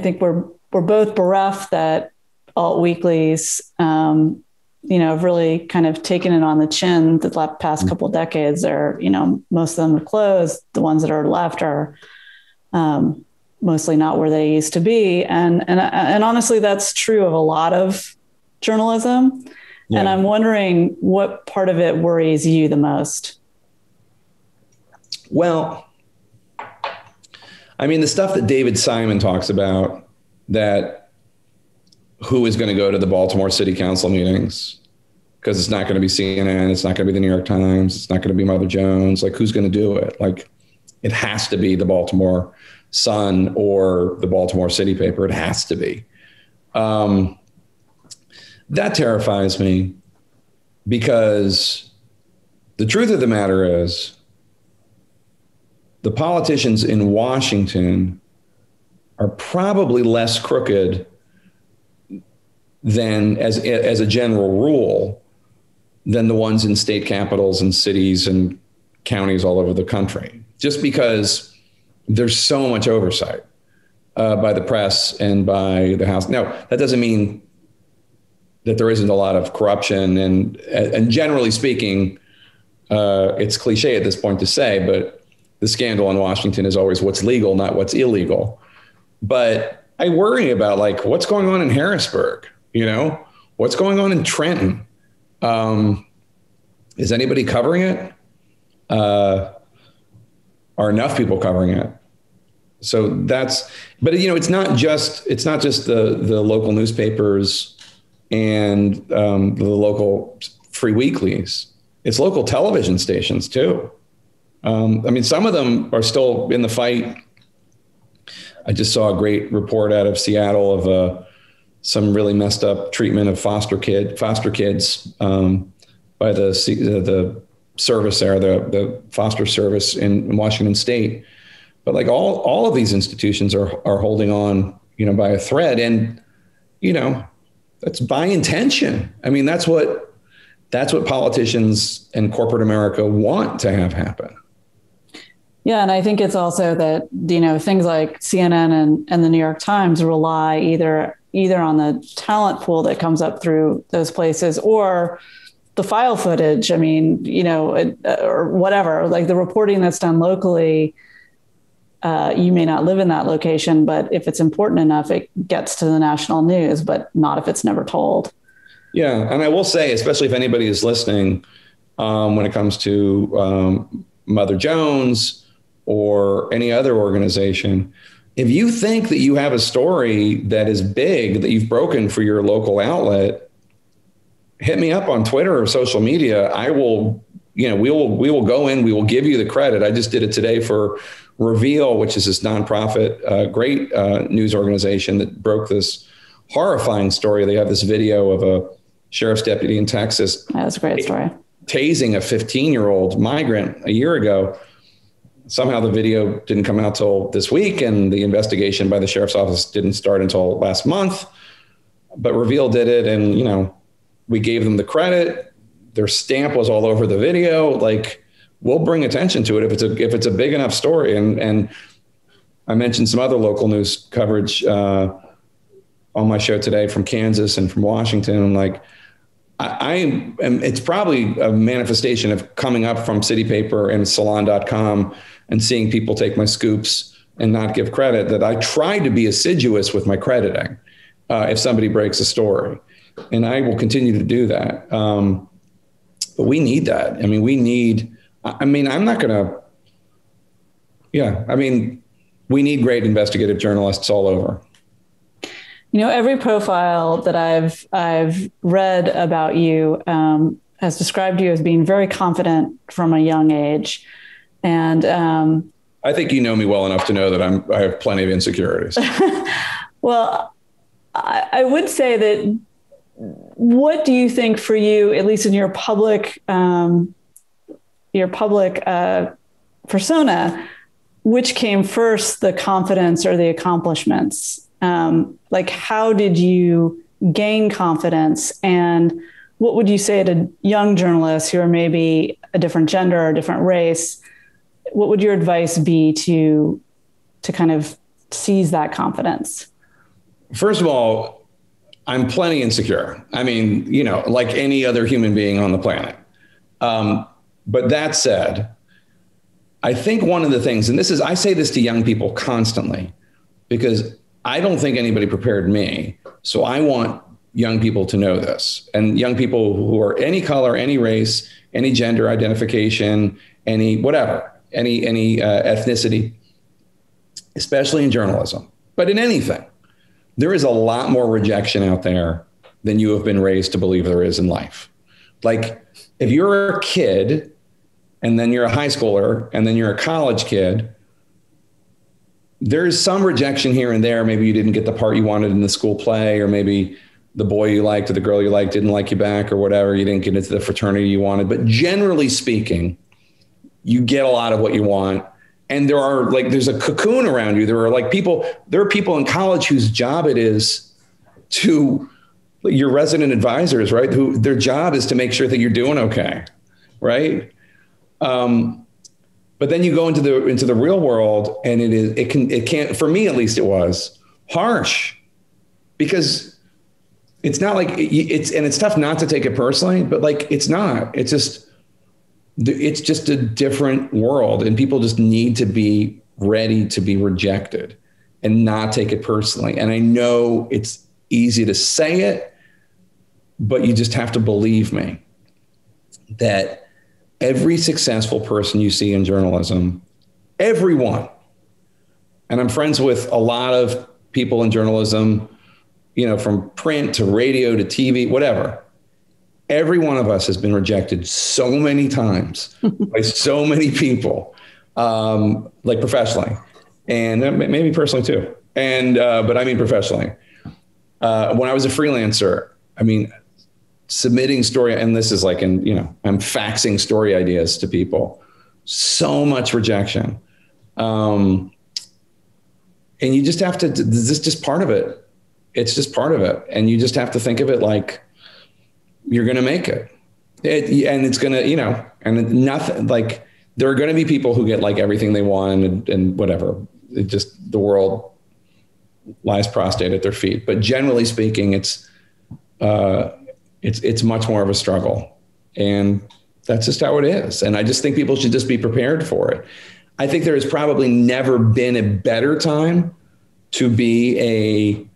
think we're both bereft that alt weeklies, have really kind of taken it on the chin the past couple of decades. Are, most of them have closed. The ones that are left are, mostly not where they used to be. And honestly, that's true of a lot of journalism. Yeah. And I'm wondering what part of it worries you the most? Well, the stuff that David Simon talks about, that who is going to go to the Baltimore City Council meetings, because it's not going to be CNN, it's not going to be the New York Times, it's not going to be Mother Jones. Who's going to do it? It has to be the Baltimore Sun or the Baltimore City paper. It has to be. That terrifies me, because the truth of the matter is, the politicians in Washington are probably less crooked than, as a general rule, than the ones in state capitals and cities and counties all over the country, just because there's so much oversight by the press and by the House. Now, that doesn't mean that there isn't a lot of corruption, and generally speaking, it's cliche at this point to say, but the scandal in Washington is always what's legal, not what's illegal. But I worry about, like, what's going on in Harrisburg, you know, what's going on in Trenton. Is anybody covering it? Are enough people covering it? So that's, but you know, it's not just the local newspapers and the local free weeklies. It's local television stations too. I mean, some of them are still in the fight. I just saw a great report out of Seattle of some really messed up treatment of foster kids by the service there, the foster service in Washington State. But like all of these institutions are holding on, you know, by a thread, and you know, that's by intention. I mean, that's what politicians and corporate America want to have happen. Yeah. And I think it's also that, you know, things like CNN and the New York Times rely either on the talent pool that comes up through those places or the file footage. I mean, you know, or whatever, like the reporting that's done locally. You may not live in that location, but if it's important enough, it gets to the national news, but not if it's never told. Yeah. And I will say, especially if anybody is listening, when it comes to Mother Jones or any other organization, if you think that you have a story that is big, that you've broken for your local outlet, hit me up on Twitter or social media. I will, you know, we will go in, we will give you the credit. I just did it today for Reveal, which is this nonprofit, great news organization that broke this horrifying story. They have this video of a sheriff's deputy in Texas. That was a great story. Tasing a 15-year-old migrant a year ago. Somehow the video didn't come out till this week, and the investigation by the sheriff's office didn't start until last month. But Reveal did it, and you know, we gave them the credit. Their stamp was all over the video. Like, we'll bring attention to it if it's a big enough story. And I mentioned some other local news coverage on my show today from Kansas and from Washington. I'm like, I am, it's probably a manifestation of coming up from City Paper and Salon.com and seeing people take my scoops and not give credit, that I try to be assiduous with my crediting if somebody breaks a story. And I will continue to do that. But we need that. I mean, I'm not going to. Yeah, I mean, we need great investigative journalists all over. You know, every profile that I've read about you has described you as being very confident from a young age, and I think you know me well enough to know that I have plenty of insecurities. Well, I would say that. What do you think for you, at least in your public persona, which came first, the confidence or the accomplishments? Like, how did you gain confidence, and what would you say to young journalists who are maybe a different gender or a different race? What would your advice be to kind of seize that confidence? First of all, I'm plenty insecure. I mean, you know, like any other human being on the planet. But that said, I think one of the things, and I say this to young people constantly, because I don't think anybody prepared me. So I want young people to know this, and young people who are any color, any race, any gender identification, any whatever, any ethnicity, especially in journalism, but in anything, there is a lot more rejection out there than you have been raised to believe there is in life. Like, if you're a kid and then you're a high schooler and then you're a college kid, there's some rejection here and there. Maybe you didn't get the part you wanted in the school play, or maybe the boy you liked or the girl you liked didn't like you back, or whatever. You didn't get into the fraternity you wanted. But generally speaking, you get a lot of what you want. And there's a cocoon around you. There are people in college whose job it is to, your resident advisors, right? Who their job is to make sure that you're doing okay. Right. But then you go into the real world, and it can't, for me at least, it was harsh, because it's not like it's tough not to take it personally, but like, it's just a different world, and people just need to be ready to be rejected. and not take it personally. And I know it's easy to say it, but you just have to believe me that every successful person you see in journalism, everyone, and I'm friends with a lot of people in journalism, you know, from print to radio to TV, whatever. Every one of us has been rejected so many times by so many people, like professionally and maybe personally too. And, but I mean professionally. When I was a freelancer, I mean, submitting story, and this is like, and you know, I'm faxing story ideas to people, so much rejection. And you just have to, this is just part of it. It's just part of it. And you just have to think of it like, you're going to make it. And it's going to, you know, and nothing, like there are going to be people who get like everything they want and whatever. It just, the world lies prostrate at their feet. But generally speaking, it's much more of a struggle, and that's just how it is. And I just think people should just be prepared for it. I think there has probably never been a better time to be a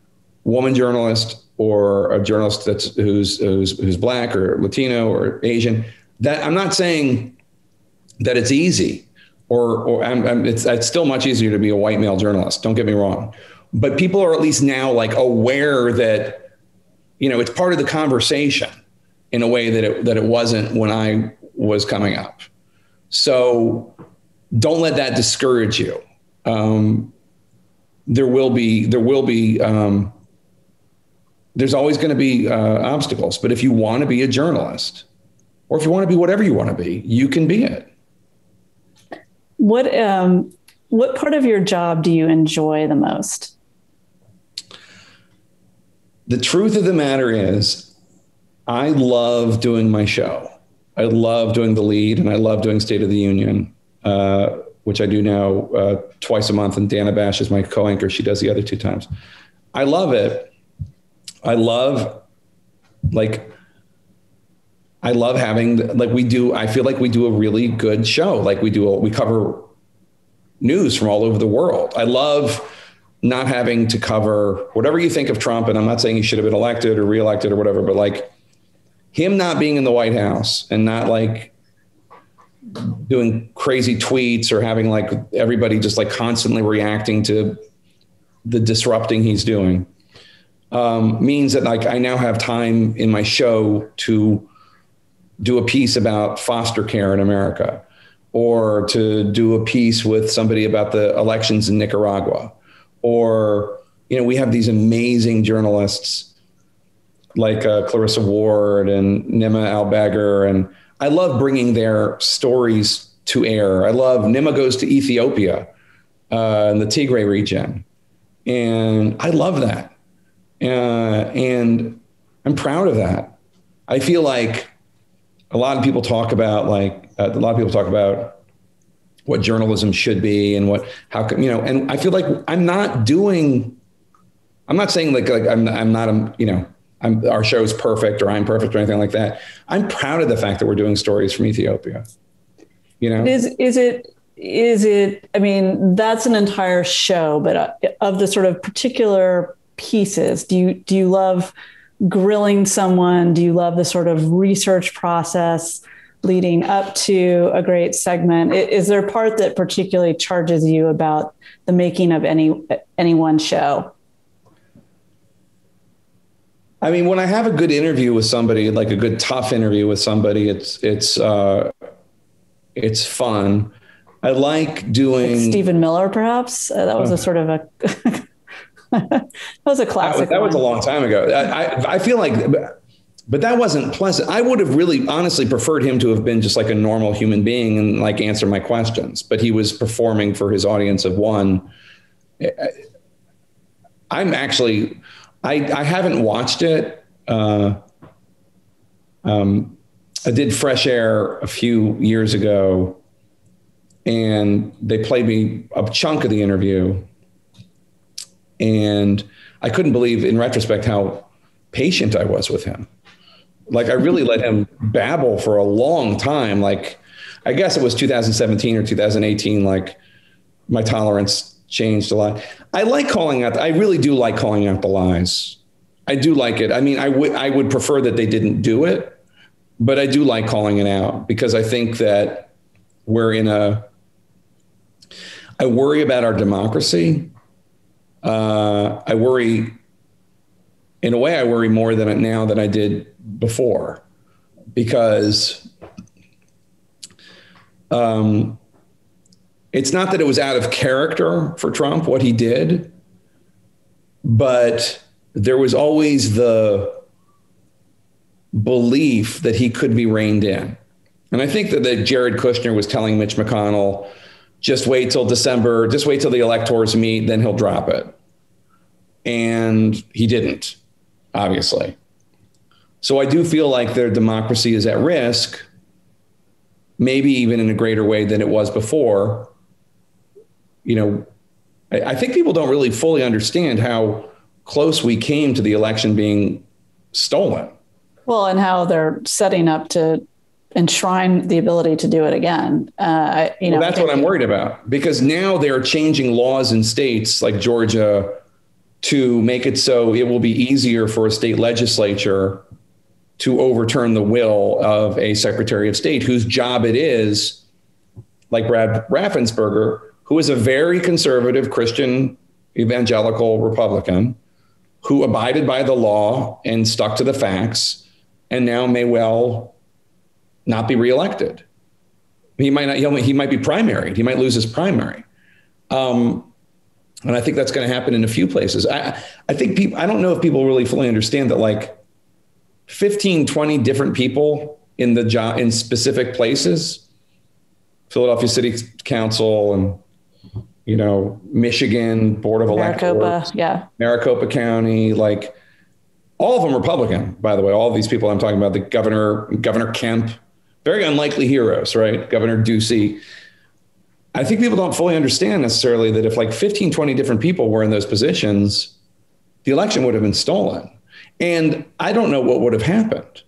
woman journalist or a journalist that's who's Black or Latino or Asian. That I'm not saying that it's easy, it's still much easier to be a white male journalist. Don't get me wrong, but people are at least now like aware that, you know, it's part of the conversation in a way that it wasn't when I was coming up. So don't let that discourage you. There's always going to be obstacles, but if you want to be a journalist, or if you want to be whatever you want to be, you can be it. What part of your job do you enjoy the most? The truth of the matter is, I love doing my show. I love doing The Lead, and I love doing State of the Union, which I do now twice a month. And Dana Bash is my co-anchor. She does the other two times. I love it. I feel like we do a really good show. Like we cover news from all over the world. I love not having to cover whatever you think of Trump. And I'm not saying he should have been elected or reelected or whatever, but like him not being in the White House and not like doing crazy tweets or having like everybody just like constantly reacting to the disrupting he's doing. Means that like I now have time in my show to do a piece about foster care in America, or to do a piece with somebody about the elections in Nicaragua, or, you know, we have these amazing journalists like Clarissa Ward and Nima Al-Bagher, and I love bringing their stories to air. I love Nima goes to Ethiopia in the Tigray region, and I love that. And I'm proud of that. I feel like a lot of people talk about what journalism should be and and I feel like our show's perfect or I'm perfect or anything like that. I'm proud of the fact that we're doing stories from Ethiopia, you know? That's an entire show, but of the sort of particular pieces. Do you love grilling someone? Do you love the sort of research process leading up to a great segment? Is there a part that particularly charges you about the making of any one show? I mean, when I have a good interview with somebody, like a good tough interview with somebody, it's fun. I like doing like Stephen Miller, perhaps. That was a sort of a. That was a classic. That was a long time ago. I feel like, but that wasn't pleasant. I would have really honestly preferred him to have been just like a normal human being and like answer my questions, but he was performing for his audience of one. I haven't watched it. I did Fresh Air a few years ago, and they played me a chunk of the interview. And I couldn't believe in retrospect how patient I was with him. Like I really let him babble for a long time. Like I guess it was 2017 or 2018. Like my tolerance changed a lot. I like calling out. I really do like calling out the lies. I do like it. I mean, I would prefer that they didn't do it, but I do like calling it out because I think that we're in a, I worry about our democracy. I worry, in a way, I worry more than now than I did before, because it's not that it was out of character for Trump, what he did, but there was always the belief that he could be reined in. And I think that, Jared Kushner was telling Mitch McConnell, just wait till December, just wait till the electors meet, then he'll drop it. And he didn't, obviously. So I do feel like their democracy is at risk, maybe even in a greater way than it was before. You know, I think people don't really fully understand how close we came to the election being stolen. Well, and how they're setting up to enshrine the ability to do it again. That's what I'm worried about, because now they're changing laws in states like Georgia to make it so it will be easier for a state legislature to overturn the will of a secretary of state whose job it is, like Brad Raffensperger, who is a very conservative Christian evangelical Republican who abided by the law and stuck to the facts and now may well not be reelected. He might not. He might be primaried. He might lose his primary, and I think that's going to happen in a few places. I think people. I don't know if people really fully understand that. Like 15, 20 different people in the job in specific places, Philadelphia City Council, and Michigan Board of Electors, Maricopa County, like all of them Republican. By the way, all of these people I'm talking about, the Governor Kemp. Very unlikely heroes, right? Governor Ducey. I think people don't fully understand necessarily that if like 15, 20 different people were in those positions, the election would have been stolen. And I don't know what would have happened.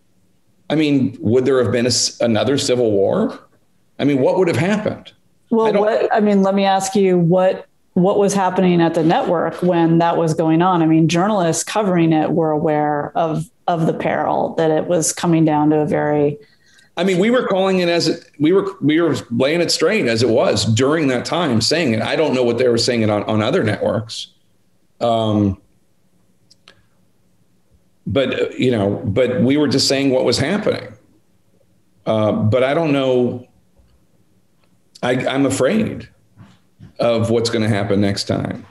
I mean, would there have been another civil war? I mean, what would have happened? Well, let me ask you what was happening at the network when that was going on? I mean, journalists covering it were aware of the peril that it was coming down to a very... I mean, we were calling it we were laying it straight as it was during that time, saying it. I don't know what they were saying it on other networks, but we were just saying what was happening. But I don't know. I'm afraid of what's going to happen next time.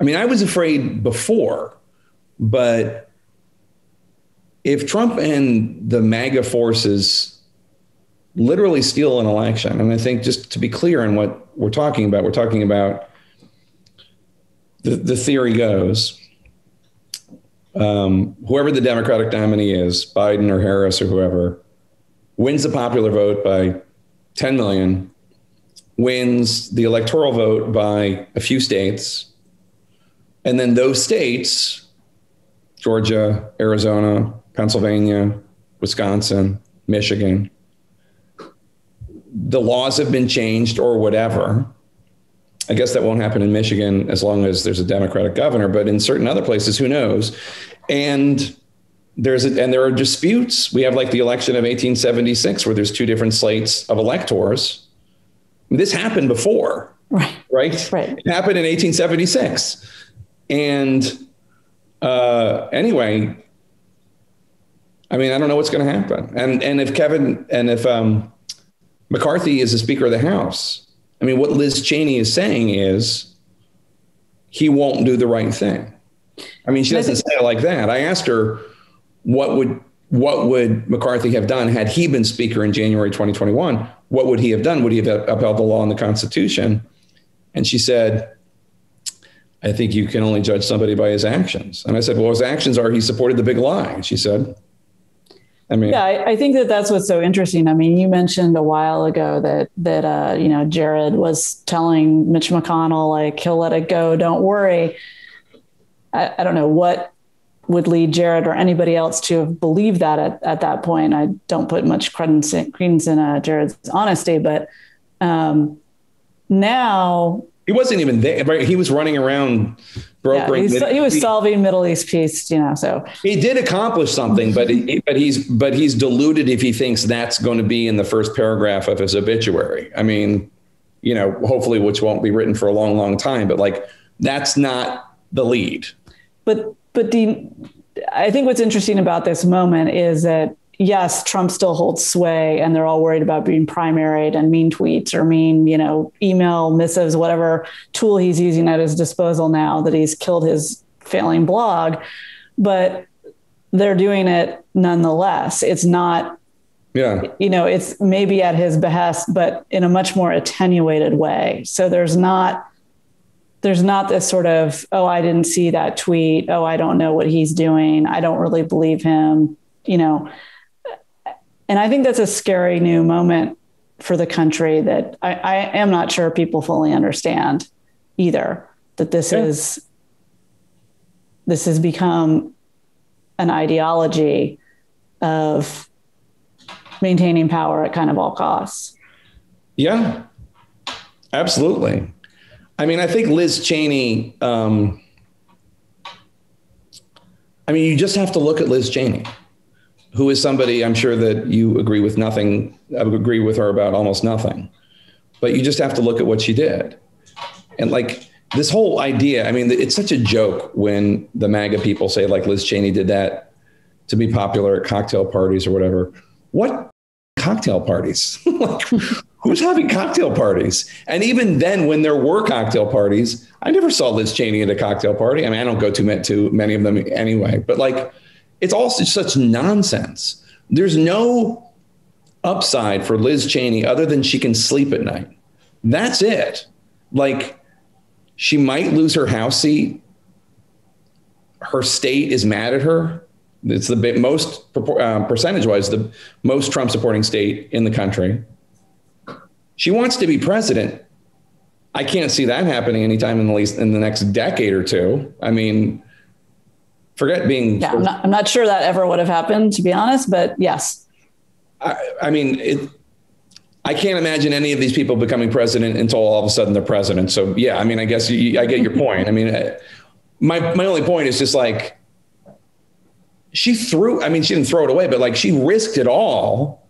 I mean, I was afraid before, but. If Trump and the MAGA forces literally steal an election, and I think just to be clear on what we're talking about the theory goes, whoever the Democratic nominee is, Biden or Harris or whoever, wins the popular vote by 10 million, wins the electoral vote by a few states, and then those states, Georgia, Arizona, Pennsylvania, Wisconsin, Michigan, the laws have been changed or whatever. I guess that won't happen in Michigan as long as there's a Democratic governor, but in certain other places, who knows? And there are disputes. We have like the election of 1876 where there's two different slates of electors. This happened before, right? It happened in 1876. And anyway, I mean, I don't know what's going to happen. And if McCarthy is the Speaker of the House, I mean, what Liz Cheney is saying is he won't do the right thing. I mean, she doesn't say it like that. I asked her, what would McCarthy have done had he been Speaker in January 2021? What would he have done? Would he have upheld the law and the Constitution? And she said, I think you can only judge somebody by his actions. And I said, well, his actions are he supported the big lie. And she said, I think that's what's so interesting. I mean, you mentioned a while ago that Jared was telling Mitch McConnell, like, he'll let it go. Don't worry. I don't know what would lead Jared or anybody else to have believed that at that point. I don't put much credence in Jared's honesty, but now He wasn't even there, right? He was running around brokering. Yeah, he was solving Middle East peace, you know. So he did accomplish something, but he's deluded if he thinks that's going to be in the first paragraph of his obituary. I mean, you know, hopefully, which won't be written for a long, long time. But like, that's not the lead. But I think what's interesting about this moment is that, yes, Trump still holds sway and they're all worried about being primaried and mean tweets or mean, you know, email missives, whatever tool he's using at his disposal now that he's killed his failing blog. But they're doing it nonetheless. It's not, you know, it's maybe at his behest, but in a much more attenuated way. So there's not this sort of, oh, I didn't see that tweet. Oh, I don't know what he's doing. I don't really believe him, you know. And I think that's a scary new moment for the country that I am not sure people fully understand either, that this has become an ideology of maintaining power at kind of all costs. Yeah, absolutely. I mean, I think Liz Cheney, you just have to look at Liz Cheney, who is somebody I'm sure that you agree with nothing, I would agree with her about almost nothing, but you just have to look at what she did. And like this whole idea, I mean, it's such a joke when the MAGA people say like Liz Cheney did that to be popular at cocktail parties or whatever. What cocktail parties? Like, who's having cocktail parties? And even then, when there were cocktail parties, I never saw Liz Cheney at a cocktail party. I mean, I don't go too many of them anyway, but like, it's also such nonsense. There's no upside for Liz Cheney other than she can sleep at night. That's it. Like, she might lose her house seat. Her state is mad at her. It's the most, percentage-wise, the most Trump-supporting state in the country. She wants to be president. I can't see that happening anytime in the next decade or two. I mean, forget being... Yeah, I'm not sure that ever would have happened, to be honest, but yes. I can't imagine any of these people becoming president until all of a sudden they're president. So, yeah, I mean, I guess I get your point. I mean, my only point is just like, she didn't throw it away, but like she risked it all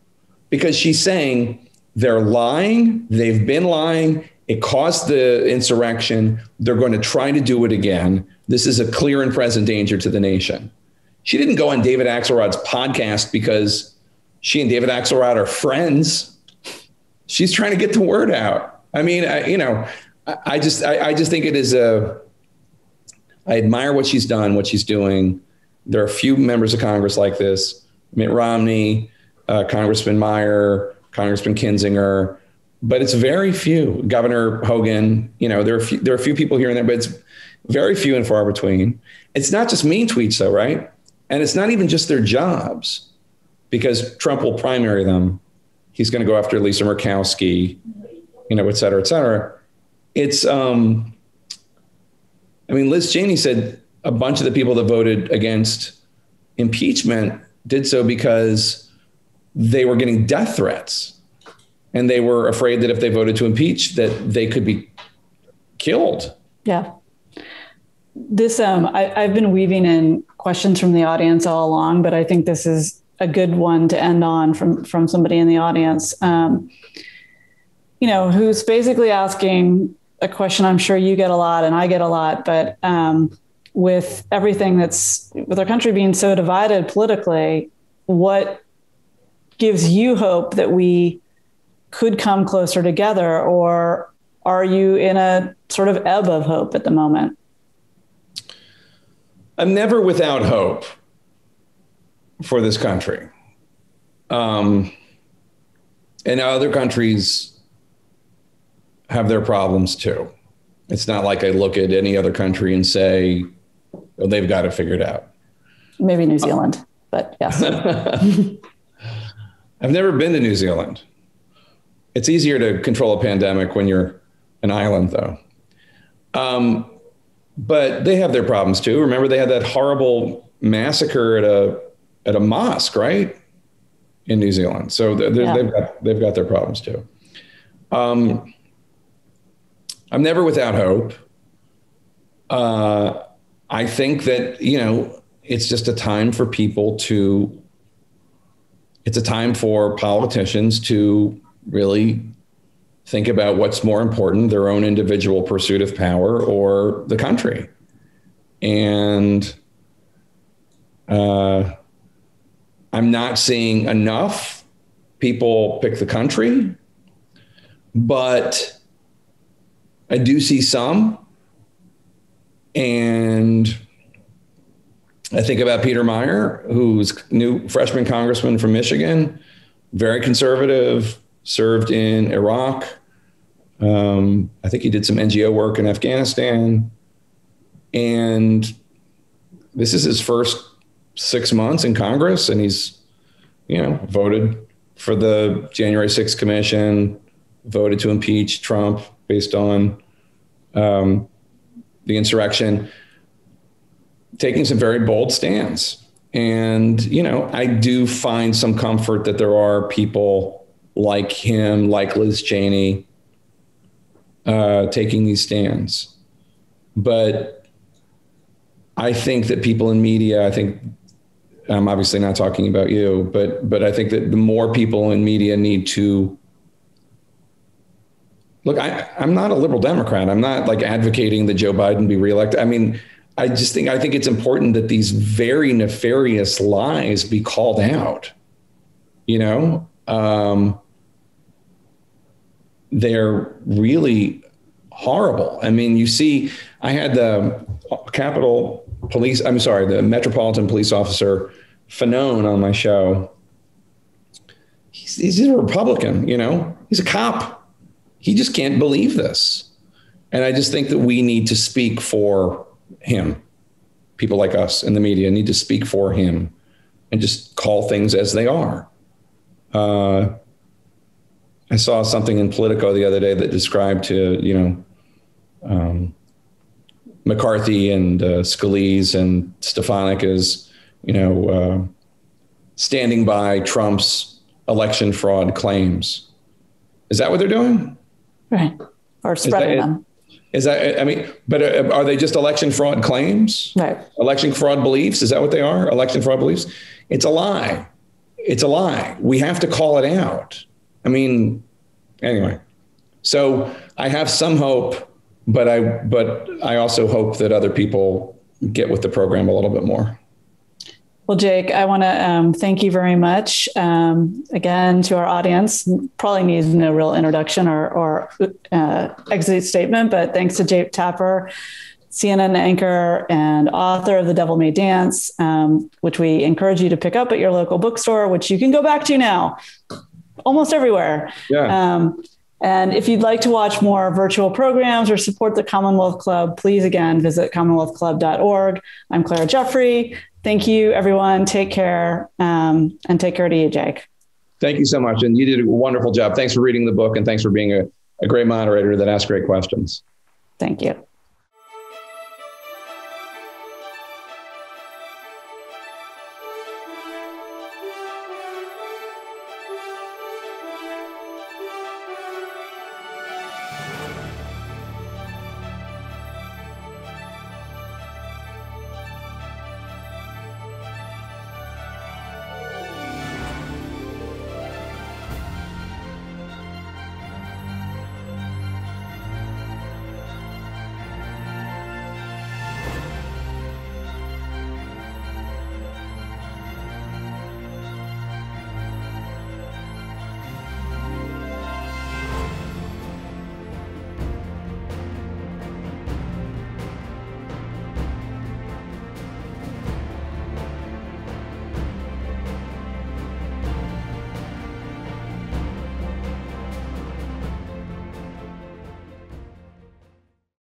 because she's saying they're lying. They've been lying. It caused the insurrection. They're going to try to do it again. This is a clear and present danger to the nation. She didn't go on David Axelrod's podcast because she and David Axelrod are friends. She's trying to get the word out. I mean, I just think it is I admire what she's done, what she's doing. There are a few members of Congress like this, Mitt Romney, Congressman Meyer, Congressman Kinzinger, but it's very few. Governor Hogan, you know, there are a few people here and there, but it's very few and far between. It's not just mean tweets though, right? And it's not even just their jobs, because Trump will primary them. He's going to go after Lisa Murkowski, you know, et cetera, et cetera. It's, Liz Cheney said a bunch of the people that voted against impeachment did so because they were getting death threats and they were afraid that if they voted to impeach that they could be killed. Yeah. This, I've been weaving in questions from the audience all along, but I think this is a good one to end on from somebody in the audience, you know, who's basically asking a question I'm sure you get a lot and I get a lot, but with everything with our country being so divided politically, what gives you hope that we could come closer together, or are you in a sort of ebb of hope at the moment? I'm never without hope for this country. And other countries have their problems too. It's not like I look at any other country and say, oh, they've got it figured out. Maybe New Zealand, but yes. I've never been to New Zealand. It's easier to control a pandemic when you're an island though. But they have their problems too. Remember, they had that horrible massacre at a mosque, right, in New Zealand. So they've got their problems too. I'm never without hope. I think that, you know, it's just a time for people to, it's a time for politicians to really think about what's more important, their own individual pursuit of power or the country. And I'm not seeing enough people pick the country, but I do see some. And I think about Peter Meyer, who's new freshman congressman from Michigan, very conservative, served in Iraq. I think he did some NGO work in Afghanistan. And this is his first 6 months in Congress, and he's, you know, voted for the January 6th Commission, voted to impeach Trump based on the insurrection, taking some very bold stance. And, you know, I do find some comfort that there are people like him, like Liz Cheney, taking these stands. But I think that people in media, I think, I'm obviously not talking about you, but I think that the more people in media need to look, I'm not a liberal Democrat. I'm not like advocating that Joe Biden be reelected. I mean, I think it's important that these very nefarious lies be called out. You know, they're really horrible. I mean, you see, I had the the Metropolitan Police Officer Fanon on my show. He's a Republican, you know, he's a cop. He just can't believe this. And I just think that we need to speak for him. People like us in the media need to speak for him and just call things as they are. I saw something in Politico the other day that described to, you know, McCarthy and Scalise and Stefanik as, you know, standing by Trump's election fraud claims. Is that what they're doing? Right. Or spreading them. But are they just election fraud claims? Right. Election fraud beliefs? Is that what they are? Election fraud beliefs? It's a lie. It's a lie. We have to call it out. I mean, anyway. So I have some hope, but I also hope that other people get with the program a little bit more. Well, Jake, I want to thank you very much again to our audience. Probably needs no real introduction or exit statement, but thanks to Jake Tapper, CNN anchor and author of The Devil May Dance, which we encourage you to pick up at your local bookstore, which you can go back to now almost everywhere. Yeah. And if you'd like to watch more virtual programs or support the Commonwealth Club, please again, visit commonwealthclub.org. I'm Clara Jeffrey. Thank you, everyone. Take care. And take care to you, Jake. Thank you so much. And you did a wonderful job. Thanks for reading the book. And thanks for being a great moderator that asked great questions. Thank you.